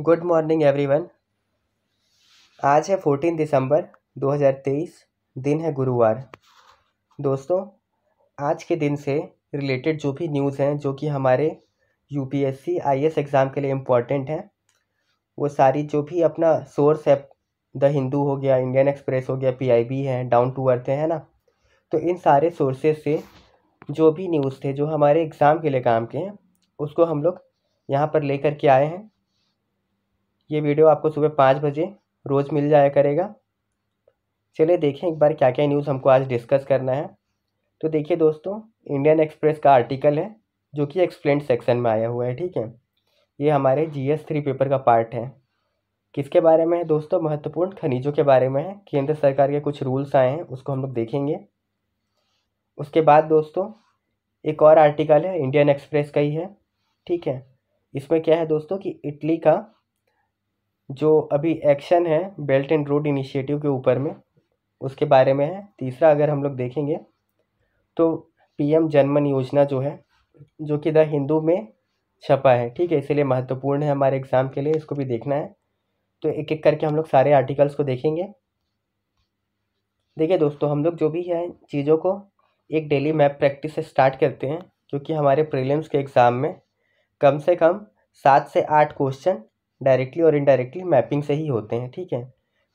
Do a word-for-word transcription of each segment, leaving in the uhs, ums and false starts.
Good morning everyone. आज है चौदह दिसंबर दो हज़ार तेईस, दिन है गुरुवार। दोस्तों, आज के दिन से रिलेटेड जो भी न्यूज़ हैं जो कि हमारे यूपीएससी आईएएस एग्ज़ाम के लिए इम्पॉर्टेंट हैं, वो सारी जो भी अपना सोर्स है, द हिंदू हो गया, इंडियन एक्सप्रेस हो गया, पीआईबी है, डाउन टू अर्थ है ना, तो इन सारे सोर्सेज से जो भी न्यूज़ थे जो हमारे एग्ज़ाम के लिए काम के हैं उसको हम लोग यहाँ पर लेकर के आए हैं। ये वीडियो आपको सुबह पाँच बजे रोज़ मिल जाया करेगा। चलिए देखें एक बार क्या क्या न्यूज़ हमको आज डिस्कस करना है। तो देखिए दोस्तों, इंडियन एक्सप्रेस का आर्टिकल है जो कि एक्सप्लेन्ड सेक्शन में आया हुआ है, ठीक है। ये हमारे जी एस थ्री पेपर का पार्ट है। किसके बारे में है दोस्तों? महत्वपूर्ण खनिजों के बारे में है। केंद्र सरकार के कुछ रूल्स आए हैं, उसको हम लोग देखेंगे। उसके बाद दोस्तों एक और आर्टिकल है, इंडियन एक्सप्रेस का ही है, ठीक है। इसमें क्या है दोस्तों कि इटली का जो अभी एक्शन है बेल्ट एंड रोड इनिशिएटिव के ऊपर में, उसके बारे में है। तीसरा अगर हम लोग देखेंगे तो पीएम जनमन योजना जो है, जो कि द हिंदू में छपा है, ठीक है, इसीलिए महत्वपूर्ण है हमारे एग्ज़ाम के लिए, इसको भी देखना है। तो एक एक करके हम लोग सारे आर्टिकल्स को देखेंगे। देखिए दोस्तों, हम लोग जो भी है चीज़ों को एक डेली मैप प्रैक्टिस से स्टार्ट करते हैं, क्योंकि हमारे प्रीलिम्स के एग्ज़ाम में कम से कम सात से आठ क्वेश्चन डायरेक्टली और इनडायरेक्टली मैपिंग से ही होते हैं, ठीक है।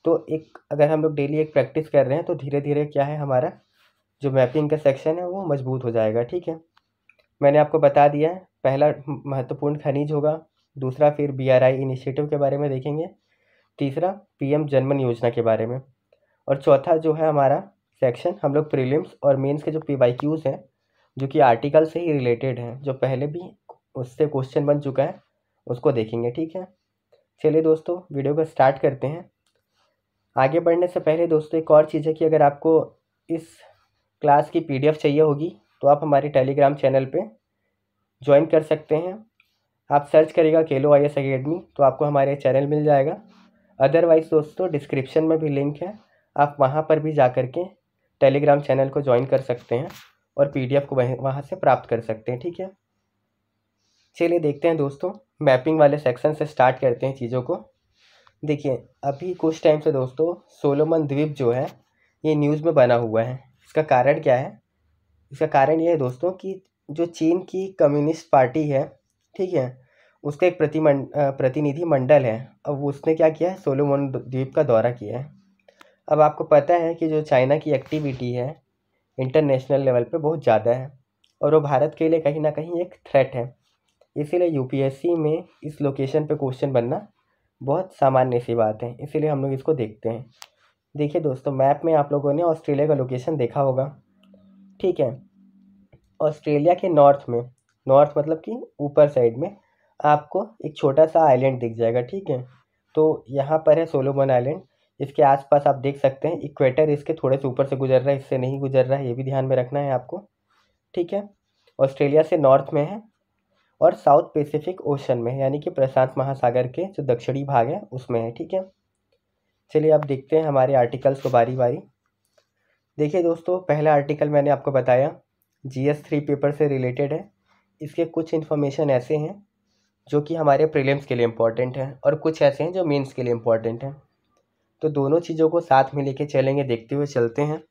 तो एक अगर हम लोग डेली एक प्रैक्टिस कर रहे हैं तो धीरे धीरे क्या है, हमारा जो मैपिंग का सेक्शन है वो मजबूत हो जाएगा, ठीक है। मैंने आपको बता दिया है, पहला महत्वपूर्ण खनिज होगा, दूसरा फिर बी आर आई इनिशिएटिव के बारे में देखेंगे, तीसरा पीएम जनमन योजना के बारे में, और चौथा जो है हमारा सेक्शन, हम लोग प्रीलिम्स और मेंस के जो पी वाई क्यूज़ हैं जो कि आर्टिकल से ही रिलेटेड हैं, जो पहले भी उससे क्वेश्चन बन चुका है, उसको देखेंगे, ठीक है। चलिए दोस्तों, वीडियो को स्टार्ट करते हैं। आगे बढ़ने से पहले दोस्तों एक और चीज़ है कि अगर आपको इस क्लास की पी डी एफ चाहिए होगी तो आप हमारे टेलीग्राम चैनल पे ज्वाइन कर सकते हैं। आप सर्च करिएगा केलो आई ए एस अकेडमी तो आपको हमारे चैनल मिल जाएगा। अदरवाइज़ दोस्तों डिस्क्रिप्शन में भी लिंक है, आप वहाँ पर भी जा कर के टेलीग्राम चैनल को ज्वाइन कर सकते हैं और पी डी एफ को वहीं वहाँ से प्राप्त कर सकते हैं, ठीक है। चलिए देखते हैं दोस्तों, मैपिंग वाले सेक्शन से स्टार्ट करते हैं चीज़ों को। देखिए अभी कुछ टाइम से दोस्तों सोलोमन द्वीप जो है ये न्यूज़ में बना हुआ है। इसका कारण क्या है? इसका कारण ये है दोस्तों कि जो चीन की कम्युनिस्ट पार्टी है, ठीक है, उसका एक प्रतिनिधि मंडल है, अब उसने क्या किया है, सोलोमन द्वीप का दौरा किया है। अब आपको पता है कि जो चाइना की एक्टिविटी है इंटरनेशनल लेवल पे बहुत ज़्यादा है और वो भारत के लिए कहीं ना कहीं एक थ्रेट है, इसीलिए यूपीएससी में इस लोकेशन पे क्वेश्चन बनना बहुत सामान्य सी बात है, इसीलिए हम लोग इसको देखते हैं। देखिए दोस्तों, मैप में आप लोगों ने ऑस्ट्रेलिया का लोकेशन देखा होगा, ठीक है। ऑस्ट्रेलिया के नॉर्थ में, नॉर्थ मतलब कि ऊपर साइड में आपको एक छोटा सा आइलैंड दिख जाएगा, ठीक है। तो यहाँ पर है सोलोमन आइलैंड, इसके आसपास आप देख सकते हैं इक्वेटर इसके थोड़े से ऊपर से गुजर रहा है, इससे नहीं गुजर रहा है, ये भी ध्यान में रखना है आपको, ठीक है। ऑस्ट्रेलिया से नॉर्थ में है और साउथ पैसिफिक ओशन में है, यानी कि प्रशांत महासागर के जो दक्षिणी भाग है उसमें है, ठीक है। चलिए अब देखते हैं हमारे आर्टिकल्स को बारी बारी। देखिए दोस्तों, पहला आर्टिकल मैंने आपको बताया जी एस थ्री पेपर से रिलेटेड है। इसके कुछ इन्फॉर्मेशन ऐसे हैं जो कि हमारे प्रीलिम्स के लिए इम्पॉर्टेंट हैं और कुछ ऐसे हैं जो मेंस के लिए इम्पॉर्टेंट हैं, तो दोनों चीज़ों को साथ में लेके चलेंगे, देखते हुए चलते हैं।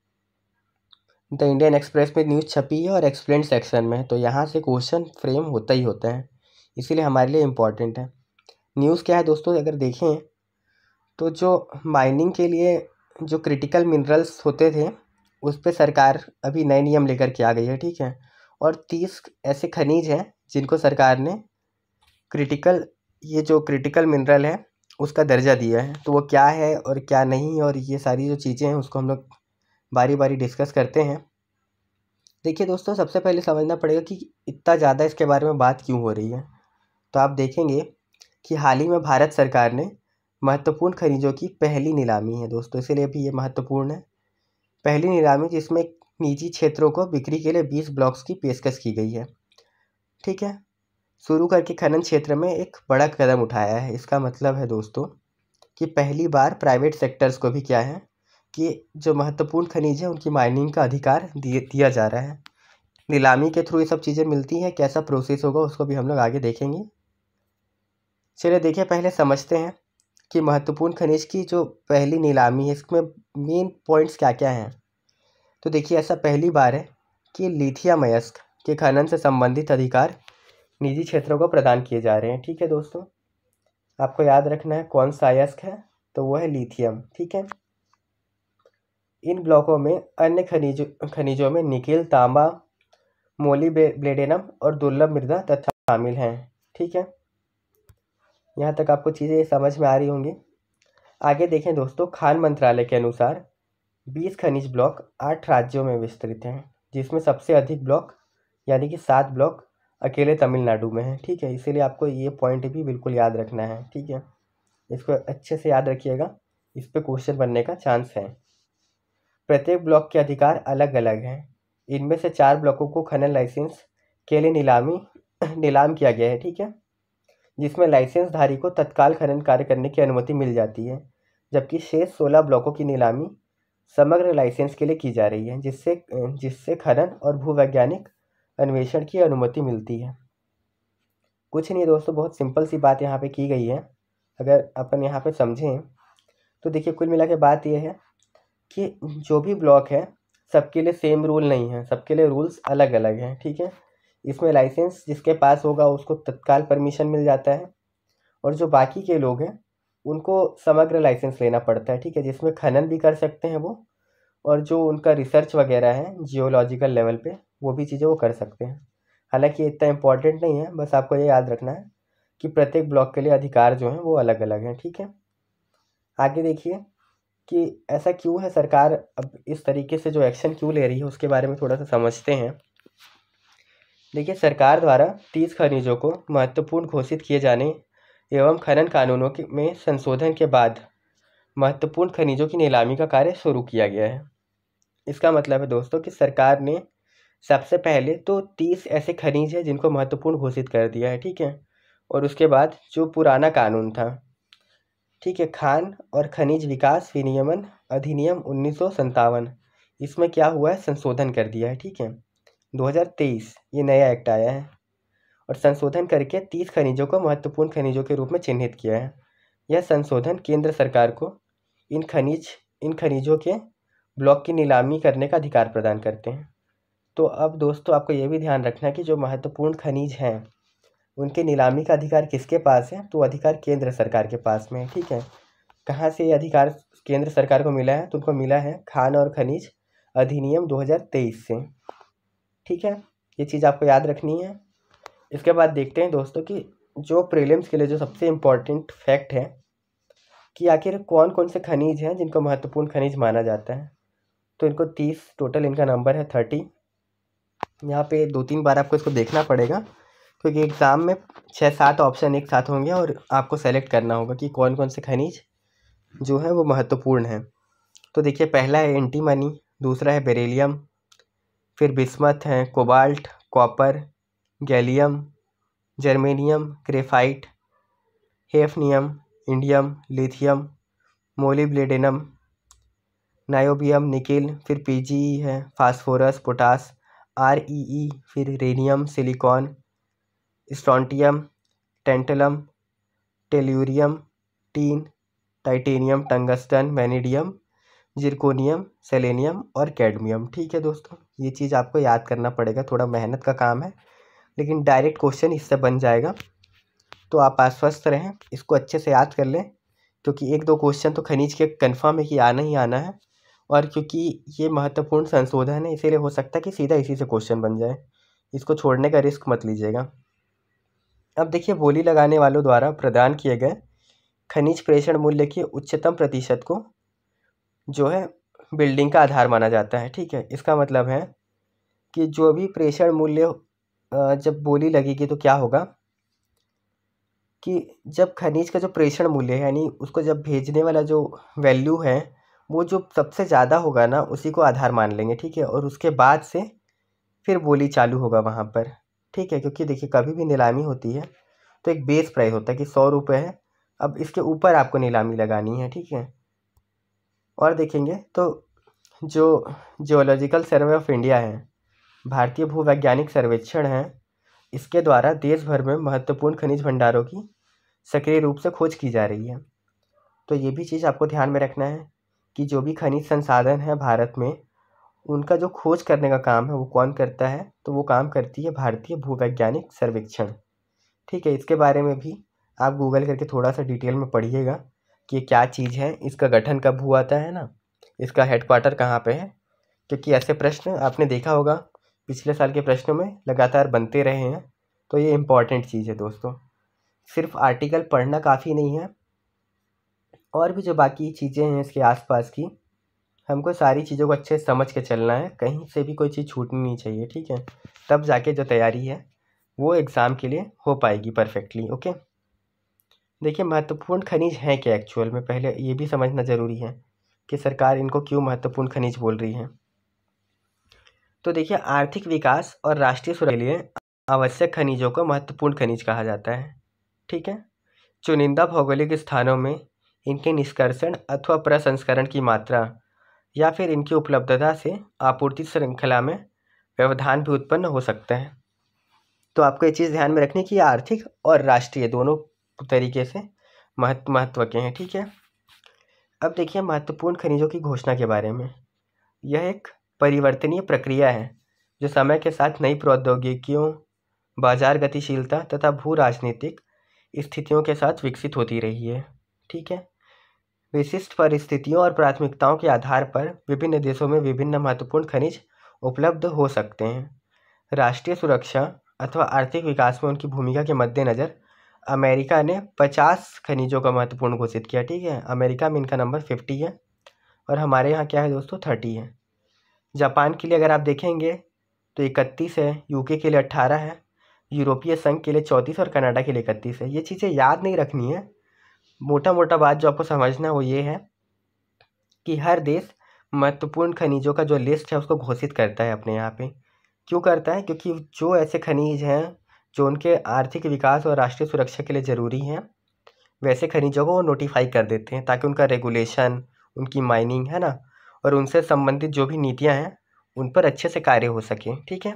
द इंडियन एक्सप्रेस में न्यूज़ छपी है और एक्सप्लेन सेक्शन में, तो यहाँ से क्वेश्चन फ्रेम होता ही होता है, इसीलिए हमारे लिए इम्पॉर्टेंट है। न्यूज़ क्या है दोस्तों, अगर देखें तो जो माइनिंग के लिए जो क्रिटिकल मिनरल्स होते थे उस पर सरकार अभी नए नियम लेकर के आ गई है, ठीक है। और तीस ऐसे खनिज हैं जिनको सरकार ने क्रिटिकल, ये जो क्रिटिकल मिनरल है उसका दर्जा दिया है, तो वो क्या है और क्या नहीं, और ये सारी जो चीज़ें हैं उसको हम लोग बारी बारी डिस्कस करते हैं। देखिए दोस्तों, सबसे पहले समझना पड़ेगा कि इतना ज़्यादा इसके बारे में बात क्यों हो रही है। तो आप देखेंगे कि हाल ही में भारत सरकार ने महत्वपूर्ण खनिजों की पहली नीलामी है दोस्तों, इसीलिए भी ये महत्वपूर्ण है। पहली नीलामी जिसमें निजी क्षेत्रों को बिक्री के लिए बीस ब्लॉक्स की पेशकश की गई है, ठीक है, शुरू करके खनन क्षेत्र में एक बड़ा कदम उठाया है। इसका मतलब है दोस्तों कि पहली बार प्राइवेट सेक्टर्स को भी क्या है कि जो महत्वपूर्ण खनिज है उनकी माइनिंग का अधिकार दिया जा रहा है। नीलामी के थ्रू ये सब चीज़ें मिलती हैं, कैसा प्रोसेस होगा उसको भी हम लोग आगे देखेंगे। चलिए देखिए पहले समझते हैं कि महत्वपूर्ण खनिज की जो पहली नीलामी है इसमें मेन पॉइंट्स क्या क्या हैं। तो देखिए ऐसा पहली बार है कि लिथियम अयस्क के खनन से संबंधित अधिकार निजी क्षेत्रों को प्रदान किए जा रहे हैं। ठीक है दोस्तों, आपको याद रखना है कौन सा अयस्क है, तो वो है लिथियम। ठीक है, इन ब्लॉकों में अन्य खनिज खनिजों में निकिल, तांबा, मोली ब्लेडेनम और दुर्लभ मृदा तथा शामिल हैं। ठीक है, यहाँ तक आपको चीज़ें समझ में आ रही होंगी। आगे देखें दोस्तों, खान मंत्रालय के अनुसार बीस खनिज ब्लॉक आठ राज्यों में विस्तृत हैं, जिसमें सबसे अधिक ब्लॉक यानी कि सात ब्लॉक अकेले तमिलनाडु में हैं। ठीक है, इसीलिए आपको ये पॉइंट भी बिल्कुल याद रखना है। ठीक है, इसको अच्छे से याद रखिएगा, इस पर क्वेश्चन बनने का चांस है। प्रत्येक ब्लॉक के अधिकार अलग अलग हैं। इनमें से चार ब्लॉकों को खनन लाइसेंस के लिए नीलामी नीलाम किया गया है। ठीक है, जिसमें लाइसेंसधारी को तत्काल खनन कार्य करने की अनुमति मिल जाती है, जबकि शेष सोलह ब्लॉकों की नीलामी समग्र लाइसेंस के लिए की जा रही है, जिससे जिससे खनन और भूवैज्ञानिक अन्वेषण की अनुमति मिलती है। कुछ नहीं दोस्तों, बहुत सिंपल सी बात यहाँ पे की गई है। अगर अपन यहाँ पे समझें तो देखिए कुल मिला के बात यह है कि जो भी ब्लॉक है सबके लिए सेम रूल नहीं है, सबके लिए रूल्स अलग अलग हैं। ठीक है, इसमें लाइसेंस जिसके पास होगा उसको तत्काल परमिशन मिल जाता है, और जो बाकी के लोग हैं उनको समग्र लाइसेंस लेना पड़ता है। ठीक है, जिसमें खनन भी कर सकते हैं वो, और जो उनका रिसर्च वगैरह है जियोलॉजिकल लेवल पे वो भी चीज़ें वो कर सकते हैं। हालांकि ये इतना इम्पॉर्टेंट नहीं है, बस आपको ये याद रखना है कि प्रत्येक ब्लॉक के लिए अधिकार जो हैं वो अलग अलग हैं। ठीक है, आगे देखिए कि ऐसा क्यों है, सरकार अब इस तरीके से जो एक्शन क्यों ले रही है उसके बारे में थोड़ा सा समझते हैं। देखिए, सरकार द्वारा तीस खनिजों को महत्वपूर्ण घोषित किए जाने एवं खनन कानूनों के में संशोधन के बाद महत्वपूर्ण खनिजों की नीलामी का कार्य शुरू किया गया है। इसका मतलब है दोस्तों कि सरकार ने सबसे पहले तो तीस ऐसे खनिज हैं जिनको महत्वपूर्ण घोषित कर दिया है। ठीक है, और उसके बाद जो पुराना कानून था, ठीक है, खान और खनिज विकास विनियमन अधिनियम उन्नीस सौ सत्तावन, इसमें क्या हुआ है, संशोधन कर दिया है। ठीक है, दो हज़ार तेईस ये नया एक्ट आया है और संशोधन करके तीस खनिजों को महत्वपूर्ण खनिजों के रूप में चिन्हित किया है। यह संशोधन केंद्र सरकार को इन खनिज इन खनिजों के ब्लॉक की नीलामी करने का अधिकार प्रदान करते हैं। तो अब दोस्तों आपको ये भी ध्यान रखना है कि जो महत्वपूर्ण खनिज हैं उनके नीलामी का अधिकार किसके पास है, तो अधिकार केंद्र सरकार के पास में है। ठीक है, कहाँ से ये अधिकार केंद्र सरकार को मिला है, तो उनको मिला है खान और खनिज अधिनियम दो हज़ार तेईस से। ठीक है, ये चीज़ आपको याद रखनी है। इसके बाद देखते हैं दोस्तों कि जो प्रीलिम्स के लिए जो सबसे इम्पॉर्टेंट फैक्ट है कि आखिर कौन कौन से खनिज हैं जिनको महत्वपूर्ण खनिज माना जाता है। तो इनको तीस टोटल, इनका नंबर है थर्टी। यहाँ पे दो तीन बार आपको इसको देखना पड़ेगा क्योंकि एग्ज़ाम में छः सात ऑप्शन एक साथ होंगे और आपको सेलेक्ट करना होगा कि कौन कौन से खनिज जो है वो महत्वपूर्ण हैं। तो देखिए, पहला है एंटीमनी, दूसरा है बेरिलियम, फिर बिस्मथ है, cobalt, copper, gallium, germanium, graphite, hafnium, indium, lithium, molybdenum, niobium, nickel, फिर पीजीई है, फास्फोरस, पोटास, आरईई, फिर radium, silicon, strontium, tantalum, tellurium, tin, titanium, tungsten, मैनिडियम, जिरकोनियम, सेलेनियम और कैडमियम। ठीक है दोस्तों, ये चीज़ आपको याद करना पड़ेगा, थोड़ा मेहनत का काम है लेकिन डायरेक्ट क्वेश्चन इससे बन जाएगा, तो आप आश्वस्त रहें, इसको अच्छे से याद कर लें क्योंकि एक दो क्वेश्चन तो खनिज के कन्फर्म है कि आना ही आना है, और क्योंकि ये महत्वपूर्ण संशोधन है इसीलिए हो सकता है कि सीधा इसी से क्वेश्चन बन जाए, इसको छोड़ने का रिस्क मत लीजिएगा। अब देखिए, बोली लगाने वालों द्वारा प्रदान किए गए खनिज प्रेषण मूल्य के उच्चतम प्रतिशत को जो है बिल्डिंग का आधार माना जाता है। ठीक है, इसका मतलब है कि जो भी प्रेषण मूल्य जब बोली लगेगी तो क्या होगा कि जब खनिज का जो प्रेषण मूल्य है यानी उसको जब भेजने वाला जो वैल्यू है वो जो सबसे ज़्यादा होगा ना उसी को आधार मान लेंगे। ठीक है, और उसके बाद से फिर बोली चालू होगा वहाँ पर। ठीक है, क्योंकि देखिए कभी भी नीलामी होती है तो एक बेस प्राइस होता है कि सौ रुपये है, अब इसके ऊपर आपको नीलामी लगानी है। ठीक है, और देखेंगे तो जो जियोलॉजिकल सर्वे ऑफ इंडिया है, भारतीय भूवैज्ञानिक सर्वेक्षण है, इसके द्वारा देश भर में महत्वपूर्ण खनिज भंडारों की सक्रिय रूप से खोज की जा रही है। तो ये भी चीज़ आपको ध्यान में रखना है कि जो भी खनिज संसाधन है भारत में, उनका जो खोज करने का काम है वो कौन करता है, तो वो काम करती है भारतीय भूवैज्ञानिक सर्वेक्षण। ठीक है, इसके बारे में भी आप गूगल करके थोड़ा सा डिटेल में पढ़िएगा कि क्या चीज़ है, इसका गठन कब हुआ था, है ना, इसका हेडक्वार्टर कहाँ पे है, क्योंकि ऐसे प्रश्न आपने देखा होगा पिछले साल के प्रश्नों में लगातार बनते रहे हैं। तो ये इम्पॉर्टेंट चीज़ है दोस्तों, सिर्फ आर्टिकल पढ़ना काफ़ी नहीं है, और भी जो बाकी चीज़ें हैं इसके आसपास की, हमको सारी चीज़ों को अच्छे से समझ के चलना है, कहीं से भी कोई चीज़ छूटनी नहीं चाहिए। ठीक है, तब जाके जो तैयारी है वो एग्ज़ाम के लिए हो पाएगी परफेक्टली। ओके, देखिए महत्वपूर्ण खनिज हैं क्या एक्चुअल में, पहले ये भी समझना ज़रूरी है कि सरकार इनको क्यों महत्वपूर्ण खनिज बोल रही है। तो देखिए आर्थिक विकास और राष्ट्रीय सुरक्षा के लिए आवश्यक खनिजों को महत्वपूर्ण खनिज कहा जाता है। ठीक है, चुनिंदा भौगोलिक स्थानों में इनके निष्कर्षण अथवा प्रसंस्करण की मात्रा या फिर इनकी उपलब्धता से आपूर्ति श्रृंखला में व्यवधान भी उत्पन्न हो सकता है। तो आपको ये चीज़ ध्यान में रखनी कि आर्थिक और राष्ट्रीय दोनों तरीके से महत्व महत्व के हैं। ठीक है, अब देखिए महत्वपूर्ण खनिजों की घोषणा के बारे में। यह एक परिवर्तनीय प्रक्रिया है जो समय के साथ नई प्रौद्योगिकियों, बाजार गतिशीलता तथा भू राजनीतिक स्थितियों के साथ विकसित होती रही है। ठीक है, विशिष्ट परिस्थितियों और प्राथमिकताओं के आधार पर विभिन्न देशों में विभिन्न महत्वपूर्ण खनिज उपलब्ध हो सकते हैं। राष्ट्रीय सुरक्षा अथवा आर्थिक विकास में उनकी भूमिका के मद्देनज़र अमेरिका ने पचास खनिजों का महत्वपूर्ण घोषित किया। ठीक है, अमेरिका में इनका नंबर फिफ्टी है और हमारे यहाँ क्या है दोस्तों, थर्टी है। जापान के लिए अगर आप देखेंगे तो इकतीस है, यूके के लिए अट्ठारह है, यूरोपीय संघ के लिए चौंतीस और कनाडा के लिए इकतीस है। ये चीज़ें याद नहीं रखनी है, मोटा मोटा बात जो आपको समझना है वो ये है कि हर देश महत्वपूर्ण खनिजों का जो लिस्ट है उसको घोषित करता है अपने यहाँ पे। क्यों करता है? क्योंकि जो ऐसे खनिज हैं जो उनके आर्थिक विकास और राष्ट्रीय सुरक्षा के लिए ज़रूरी हैं, वैसे खनिजों को वो नोटिफाई कर देते हैं ताकि उनका रेगुलेशन, उनकी माइनिंग, है ना, और उनसे संबंधित जो भी नीतियाँ हैं उन पर अच्छे से कार्य हो सके। ठीक है,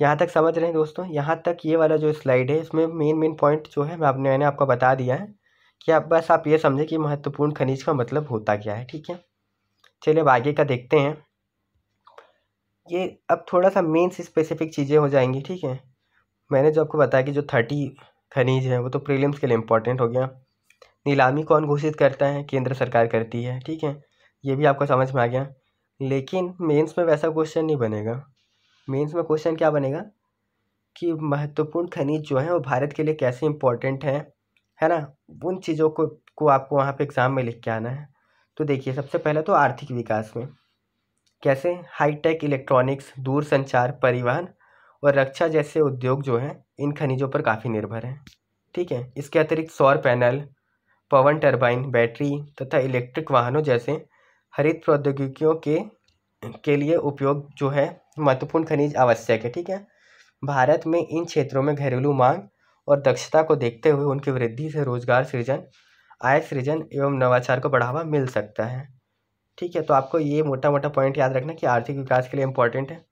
यहाँ तक समझ रहे हैं दोस्तों? यहाँ तक ये वाला जो स्लाइड है इसमें मेन मेन पॉइंट जो है मैं आपने मैंने आपको बता दिया है कि आप बस आप ये समझें कि महत्वपूर्ण खनिज का मतलब होता क्या है। ठीक है, चलिए अब आगे का देखते हैं। ये अब थोड़ा सा मेंस स्पेसिफिक चीज़ें हो जाएंगी। ठीक है, मैंने जो आपको बताया कि जो थर्टी खनिज है वो तो प्रीलिम्स के लिए इम्पॉर्टेंट हो गया। नीलामी कौन घोषित करता है? केंद्र सरकार करती है। ठीक है, ये भी आपको समझ में आ गया। लेकिन मेन्स में वैसा क्वेश्चन नहीं बनेगा। मेंस में क्वेश्चन क्या बनेगा कि महत्वपूर्ण खनिज जो है वो भारत के लिए कैसे इम्पोर्टेंट है, है ना, उन चीज़ों को को आपको वहाँ पे एग्ज़ाम में लिख के आना है। तो देखिए सबसे पहले तो आर्थिक विकास में कैसे हाईटेक, इलेक्ट्रॉनिक्स, दूर संचार, परिवहन और रक्षा जैसे उद्योग जो हैं इन खनिजों पर काफ़ी निर्भर हैं। ठीक है, इसके अतिरिक्त सौर पैनल, पवन टर्बाइन, बैटरी तथा इलेक्ट्रिक वाहनों जैसे हरित प्रौद्योगिकियों के के लिए उपयोग जो है महत्वपूर्ण खनिज आवश्यक है। ठीक है, भारत में इन क्षेत्रों में घरेलू मांग और दक्षता को देखते हुए उनकी वृद्धि से रोजगार सृजन, आय सृजन एवं नवाचार को बढ़ावा मिल सकता है। ठीक है, तो आपको ये मोटा मोटा पॉइंट याद रखना कि आर्थिक विकास के लिए इम्पॉर्टेंट है।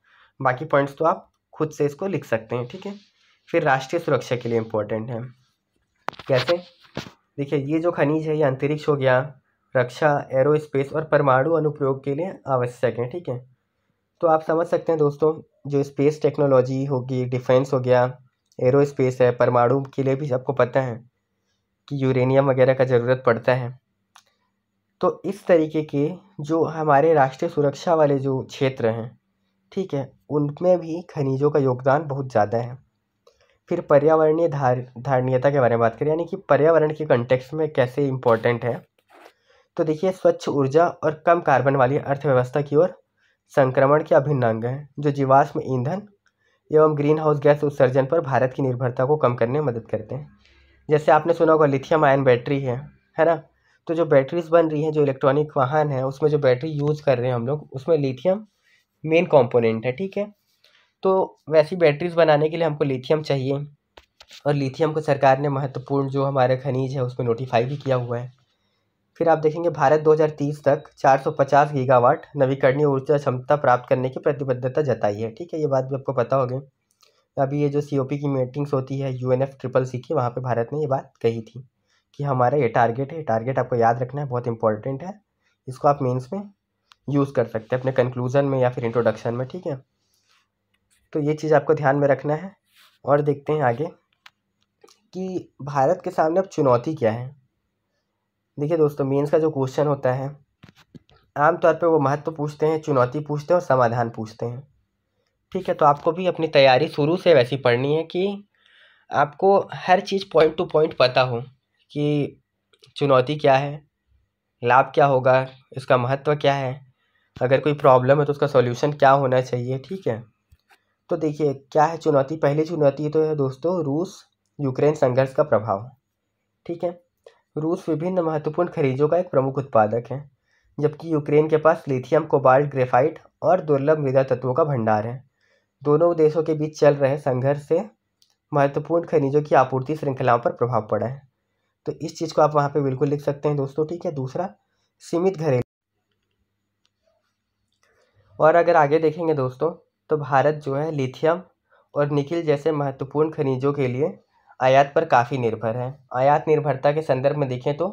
बाकी पॉइंट्स तो आप खुद से इसको लिख सकते हैं। ठीक है, फिर राष्ट्रीय सुरक्षा के लिए इम्पोर्टेंट है। कैसे? देखिए ये जो खनिज है ये अंतरिक्ष हो गया, रक्षा, एरोस्पेस और परमाणु अनुप्रयोग के लिए आवश्यक है। ठीक है, तो आप समझ सकते हैं दोस्तों जो स्पेस टेक्नोलॉजी होगी, डिफेंस हो गया, एरोस्पेस है, परमाणु के लिए भी आपको पता है कि यूरेनियम वगैरह का ज़रूरत पड़ता है। तो इस तरीके के जो हमारे राष्ट्रीय सुरक्षा वाले जो क्षेत्र हैं, ठीक है, उनमें भी खनिजों का योगदान बहुत ज़्यादा है। फिर पर्यावरणीय धार धारणीयता के बारे में बात करें, यानी कि पर्यावरण के कंटेक्स्ट में कैसे इम्पोर्टेंट है। तो देखिए स्वच्छ ऊर्जा और कम कार्बन वाली अर्थव्यवस्था की ओर संक्रमण के अभिन्न अंग हैं जो जीवाश्म ईंधन एवं ग्रीन हाउस गैस उत्सर्जन पर भारत की निर्भरता को कम करने में मदद करते हैं। जैसे आपने सुना होगा लिथियम आयन बैटरी है, है ना, तो जो बैटरीज बन रही हैं, जो इलेक्ट्रॉनिक वाहन है उसमें जो बैटरी यूज़ कर रहे हैं हम लोग, उसमें लिथियम मेन कॉम्पोनेंट है। ठीक है, तो वैसी बैटरीज बनाने के लिए हमको लिथियम चाहिए और लिथियम को सरकार ने महत्वपूर्ण जो हमारे खनिज है उसमें नोटिफाई भी किया हुआ है। फिर आप देखेंगे भारत दो हज़ार तीस तक चार सौ पचास गीगावाट नवीकरणीय ऊर्जा क्षमता प्राप्त करने की प्रतिबद्धता जताई है। ठीक है, ये बात भी आपको पता होगी। अभी ये जो सी ओ पी की मीटिंग्स होती है U N F triple C की, वहाँ पे भारत ने ये बात कही थी कि हमारा ये टारगेट है, टारगेट आपको याद रखना है, बहुत इंपॉर्टेंट है, इसको आप मेंस में यूज़ कर सकते हैं अपने कंक्लूजन में या फिर इंट्रोडक्शन में, ठीक है। तो ये चीज़ आपको ध्यान में रखना है। और देखते हैं आगे कि भारत के सामने अब चुनौती क्या है। देखिए दोस्तों, मेंस का जो क्वेश्चन होता है आमतौर पे वो महत्व पूछते हैं, चुनौती पूछते हैं और समाधान पूछते हैं, ठीक है। तो आपको भी अपनी तैयारी शुरू से वैसी पढ़नी है कि आपको हर चीज़ पॉइंट टू पॉइंट पता हो कि चुनौती क्या है, लाभ क्या होगा, इसका महत्व क्या है, अगर कोई प्रॉब्लम है तो उसका सॉल्यूशन क्या होना चाहिए, ठीक है। तो देखिए क्या है चुनौती, पहली चुनौती तो है दोस्तों रूस यूक्रेन संघर्ष का प्रभाव, ठीक है। रूस विभिन्न महत्वपूर्ण खनिजों का एक प्रमुख उत्पादक है, जबकि यूक्रेन के पास लिथियम, कोबाल्ट, ग्रेफाइट और दुर्लभ मृदा तत्वों का भंडार है। दोनों देशों के बीच चल रहे संघर्ष से महत्वपूर्ण खनिजों की आपूर्ति श्रृंखलाओं पर प्रभाव पड़ा है, तो इस चीज़ को आप वहाँ पे बिल्कुल लिख सकते हैं दोस्तों, ठीक है। दूसरा सीमित घरेलू, और अगर आगे देखेंगे दोस्तों तो भारत जो है लिथियम और निकिल जैसे महत्वपूर्ण खनिजों के लिए आयात पर काफ़ी निर्भर है। आयात निर्भरता के संदर्भ में देखें तो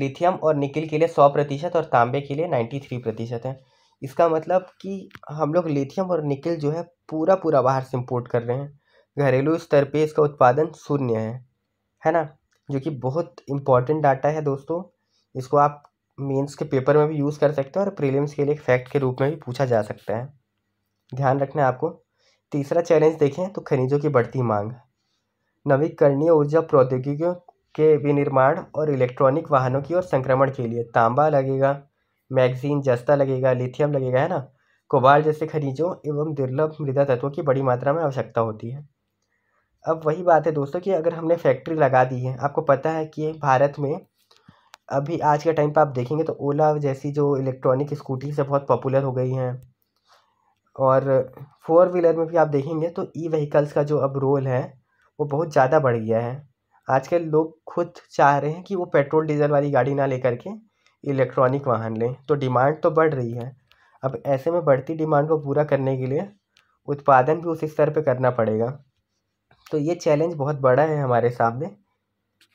लिथियम और निकिल के लिए सौ प्रतिशत और तांबे के लिए नाइन्टी थ्री प्रतिशत है। इसका मतलब कि हम लोग लिथियम और निकिल जो है पूरा पूरा बाहर से इम्पोर्ट कर रहे हैं, घरेलू स्तर पे इसका उत्पादन शून्य है, है ना, जो कि बहुत इम्पॉर्टेंट डाटा है दोस्तों। इसको आप मेंस के पेपर में भी यूज़ कर सकते हैं और प्रीलिम्स के लिए एक फैक्ट के रूप में भी पूछा जा सकता है, ध्यान रखना है आपको। तीसरा चैलेंज देखें तो खनिजों की बढ़ती मांग, नवीकरणीय ऊर्जा प्रौद्योगिकियों के विनिर्माण और इलेक्ट्रॉनिक वाहनों की ओर संक्रमण के लिए तांबा लगेगा, मैगजीन, जस्ता लगेगा, लिथियम लगेगा, है ना, कोबाल्ट जैसे खनिजों एवं दुर्लभ मृदा तत्वों की बड़ी मात्रा में आवश्यकता होती है। अब वही बात है दोस्तों कि अगर हमने फैक्ट्री लगा दी है, आपको पता है कि भारत में अभी आज के टाइम पर आप देखेंगे तो ओला जैसी जो इलेक्ट्रॉनिक स्कूटी से बहुत पॉपुलर हो गई हैं, और फोर व्हीलर में भी आप देखेंगे तो ई व्हीकल्स का जो अब रोल है वो बहुत ज़्यादा बढ़ गया है। आजकल लोग खुद चाह रहे हैं कि वो पेट्रोल डीजल वाली गाड़ी ना लेकर के इलेक्ट्रॉनिक वाहन लें, तो डिमांड तो बढ़ रही है। अब ऐसे में बढ़ती डिमांड को पूरा करने के लिए उत्पादन भी उस स्तर पे करना पड़ेगा, तो ये चैलेंज बहुत बड़ा है हमारे सामने,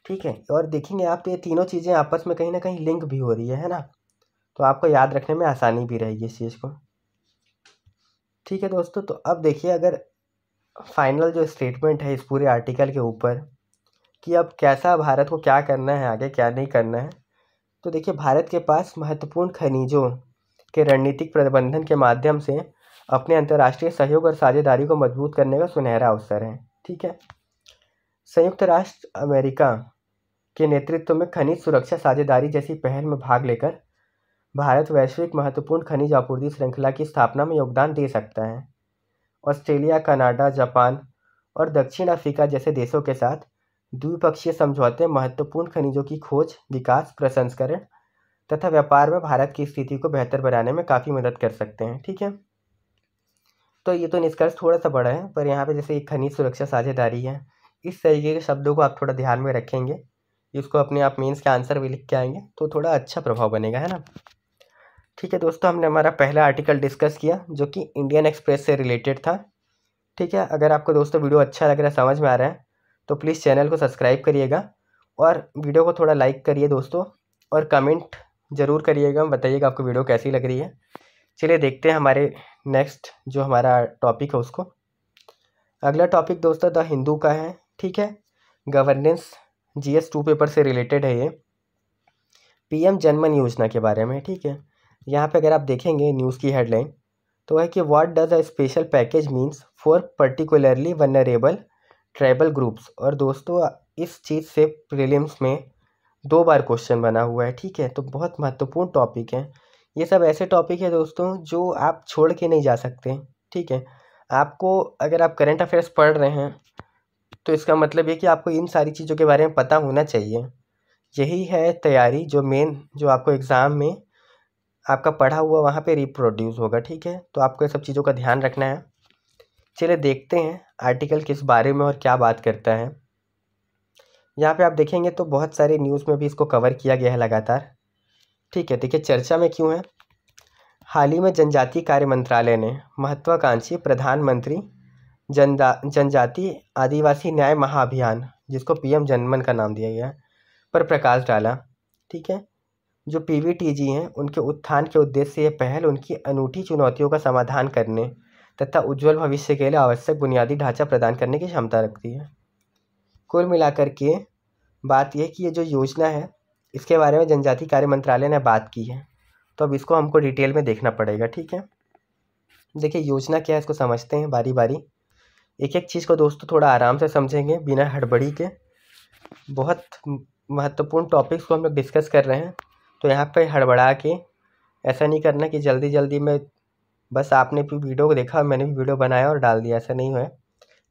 ठीक है। और देखेंगे आप तो ये तीनों चीज़ें आपस में कहीं ना कहीं लिंक भी हो रही है, है ना, तो आपको याद रखने में आसानी भी रहेगी इस चीज़ को, ठीक है दोस्तों। तो अब देखिए अगर फाइनल जो स्टेटमेंट है इस पूरे आर्टिकल के ऊपर कि अब कैसा भारत को क्या करना है आगे, क्या नहीं करना है, तो देखिए भारत के पास महत्वपूर्ण खनिजों के रणनीतिक प्रबंधन के माध्यम से अपने अंतर्राष्ट्रीय सहयोग और साझेदारी को मजबूत करने का सुनहरा अवसर है, ठीक है। संयुक्त राष्ट्र अमेरिका के नेतृत्व में खनिज सुरक्षा साझेदारी जैसी पहल में भाग लेकर भारत वैश्विक महत्वपूर्ण खनिज आपूर्ति श्रृंखला की स्थापना में योगदान दे सकता है। ऑस्ट्रेलिया, कनाडा, जापान और दक्षिण अफ्रीका जैसे देशों के साथ द्विपक्षीय समझौते महत्वपूर्ण खनिजों की खोज, विकास, प्रसंस्करण तथा व्यापार में भारत की स्थिति को बेहतर बनाने में काफ़ी मदद कर सकते हैं, ठीक है। तो ये तो निष्कर्ष थोड़ा सा बड़ा है, पर यहाँ पे जैसे एक खनिज सुरक्षा साझेदारी है, इस तरीके के शब्दों को आप थोड़ा ध्यान में रखेंगे, इसको अपने आप मेंस के आंसर भी लिख के आएंगे तो थोड़ा अच्छा प्रभाव बनेगा, है ना, ठीक है दोस्तों। हमने हमारा पहला आर्टिकल डिस्कस किया जो कि इंडियन एक्सप्रेस से रिलेटेड था, ठीक है। अगर आपको दोस्तों वीडियो अच्छा लग रहा है, समझ में आ रहा है, तो प्लीज़ चैनल को सब्सक्राइब करिएगा और वीडियो को थोड़ा लाइक करिए दोस्तों, और कमेंट ज़रूर करिएगा, बताइएगा आपको वीडियो कैसी लग रही है। चलिए देखते हैं हमारे नेक्स्ट जो हमारा टॉपिक है उसको। अगला टॉपिक दोस्तों द हिंदू का है, ठीक है, governance G S two paper से रिलेटेड है, ये पी एम जन मन योजना के बारे में, ठीक है। यहाँ पे अगर आप देखेंगे न्यूज़ की हेडलाइन तो है कि what does a special package means for particularly vulnerable tribal groups, और दोस्तों इस चीज़ से प्रीलिम्स में दो बार क्वेश्चन बना हुआ है, ठीक है। तो बहुत महत्वपूर्ण टॉपिक है, ये सब ऐसे टॉपिक है दोस्तों जो आप छोड़ के नहीं जा सकते, ठीक है। आपको अगर आप करंट अफेयर्स पढ़ रहे हैं तो इसका मतलब ये कि आपको इन सारी चीज़ों के बारे में पता होना चाहिए, यही है तैयारी जो मेन जो आपको एग्ज़ाम में आपका पढ़ा हुआ वहाँ पे रिप्रोड्यूस होगा, ठीक है। तो आपको ये सब चीज़ों का ध्यान रखना है। चलिए देखते हैं आर्टिकल किस बारे में और क्या बात करता है। यहाँ पे आप देखेंगे तो बहुत सारे न्यूज़ में भी इसको कवर किया गया है लगातार, ठीक है। देखिए चर्चा में क्यों है, हाल ही में जनजातीय कार्य मंत्रालय ने महत्वाकांक्षी प्रधानमंत्री जनजा जनजाति आदिवासी न्याय महाअभियान, जिसको पीएम जनमन का नाम दिया गया, पर प्रकाश डाला। ठीक है, जो पीवीटीजी हैं उनके उत्थान के उद्देश्य से यह पहल उनकी अनूठी चुनौतियों का समाधान करने तथा उज्जवल भविष्य के लिए आवश्यक बुनियादी ढांचा प्रदान करने की क्षमता रखती है। कुल मिलाकर के बात यह कि ये जो योजना है इसके बारे में जनजातीय कार्य मंत्रालय ने बात की है, तो अब इसको हमको डिटेल में देखना पड़ेगा। ठीक है, देखिए योजना क्या है इसको समझते हैं बारी बारी, एक एक चीज़ को दोस्तों थोड़ा आराम से समझेंगे बिना हड़बड़ी के। बहुत महत्वपूर्ण टॉपिक्स को हम लोग डिस्कस कर रहे हैं, तो यहाँ पे हड़बड़ा के ऐसा नहीं करना कि जल्दी जल्दी में बस आपने भी वीडियो को देखा और मैंने भी वीडियो बनाया और डाल दिया, ऐसा नहीं हुआ।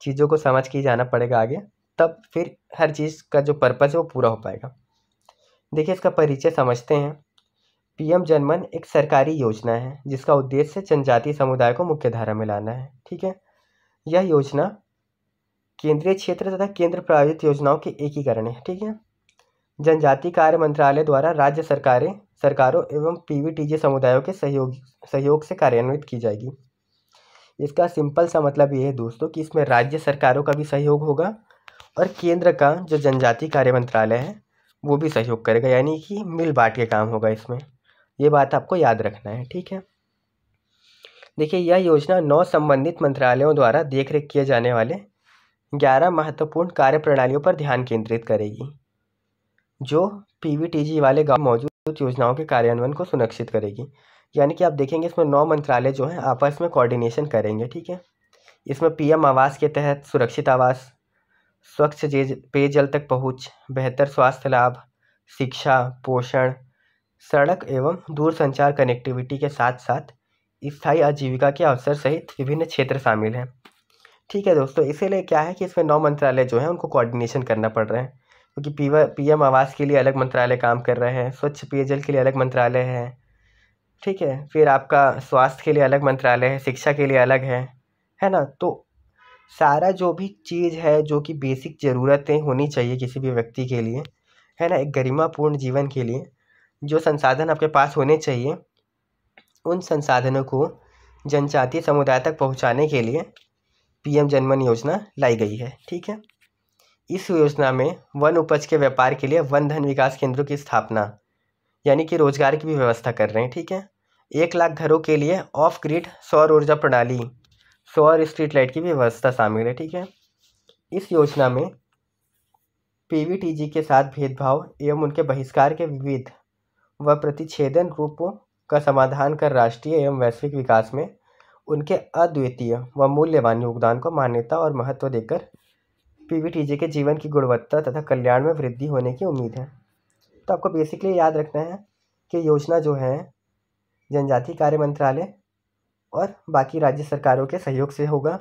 चीज़ों को समझ के जाना पड़ेगा आगे, तब फिर हर चीज़ का जो पर्पज़ है वो पूरा हो पाएगा। देखिए इसका परिचय समझते हैं। पीएम जनमन एक सरकारी योजना है जिसका उद्देश्य जनजातीय समुदाय को मुख्यधारा में लाना है। ठीक है, यह योजना केंद्रीय क्षेत्र तथा केंद्र प्रायोजित योजनाओं के एकीकरण है। ठीक है, जनजातीय कार्य मंत्रालय द्वारा राज्य सरकारें सरकारों एवं पीवीटीजी समुदायों के सहयोग सहयोग से कार्यान्वित की जाएगी। इसका सिंपल सा मतलब ये है दोस्तों कि इसमें राज्य सरकारों का भी सहयोग होगा और केंद्र का जो जनजातीय कार्य मंत्रालय है वो भी सहयोग करेगा, यानी कि मिल बांट के काम होगा इसमें। ये बात आपको याद रखना है। ठीक है, देखिए यह योजना नौ संबंधित मंत्रालयों द्वारा देखरेख किए जाने वाले ग्यारह महत्वपूर्ण कार्यप्रणालियों पर ध्यान केंद्रित करेगी, जो पीवीटीजी वाले गांव मौजूद योजनाओं के कार्यान्वयन को सुनिश्चित करेगी। यानी कि आप देखेंगे इसमें नौ मंत्रालय जो हैं आपस में कोऑर्डिनेशन करेंगे। ठीक है, इसमें पीएम आवास के तहत सुरक्षित आवास, स्वच्छ पेयजल तक पहुंच, बेहतर स्वास्थ्य लाभ, शिक्षा, पोषण, सड़क एवं दूरसंचार कनेक्टिविटी के साथ साथ स्थायी आजीविका के अवसर सहित विभिन्न क्षेत्र शामिल हैं। ठीक है दोस्तों, इसीलिए क्या है कि इसमें नौ मंत्रालय जो हैं उनको कोऑर्डिनेशन करना पड़ रहा है, क्योंकि पीवा पीएम आवास के लिए अलग मंत्रालय काम कर रहे हैं, स्वच्छ पेयजल के लिए अलग मंत्रालय है, ठीक है, फिर आपका स्वास्थ्य के लिए अलग मंत्रालय है, शिक्षा के लिए अलग है, है ना। तो सारा जो भी चीज़ है जो कि बेसिक ज़रूरतें होनी चाहिए किसी भी व्यक्ति के लिए, है ना, एक गरिमापूर्ण जीवन के लिए जो संसाधन आपके पास होने चाहिए, उन संसाधनों को जनजातीय समुदाय तक पहुँचाने के लिए पीएम जनमन योजना लाई गई है। ठीक है, इस योजना में वन उपज के व्यापार के लिए वन धन विकास केंद्रों की स्थापना, यानी कि रोजगार की भी व्यवस्था कर रहे हैं। ठीक है, एक लाख घरों के लिए ऑफ ग्रिड सौर ऊर्जा प्रणाली, सौर स्ट्रीट लाइट की भी व्यवस्था शामिल है। ठीक है, इस योजना में पीवीटीजी के साथ भेदभाव एवं उनके बहिष्कार के विविध व प्रतिच्छेदन रूपों का समाधान कर राष्ट्रीय एवं वैश्विक विकास में उनके अद्वितीय व मूल्यवान योगदान को मान्यता और महत्व देकर पीवीटीजी के जीवन की गुणवत्ता तथा कल्याण में वृद्धि होने की उम्मीद है। तो आपको बेसिकली याद रखना है कि योजना जो है जनजातीय कार्य मंत्रालय और बाकी राज्य सरकारों के सहयोग से होगा।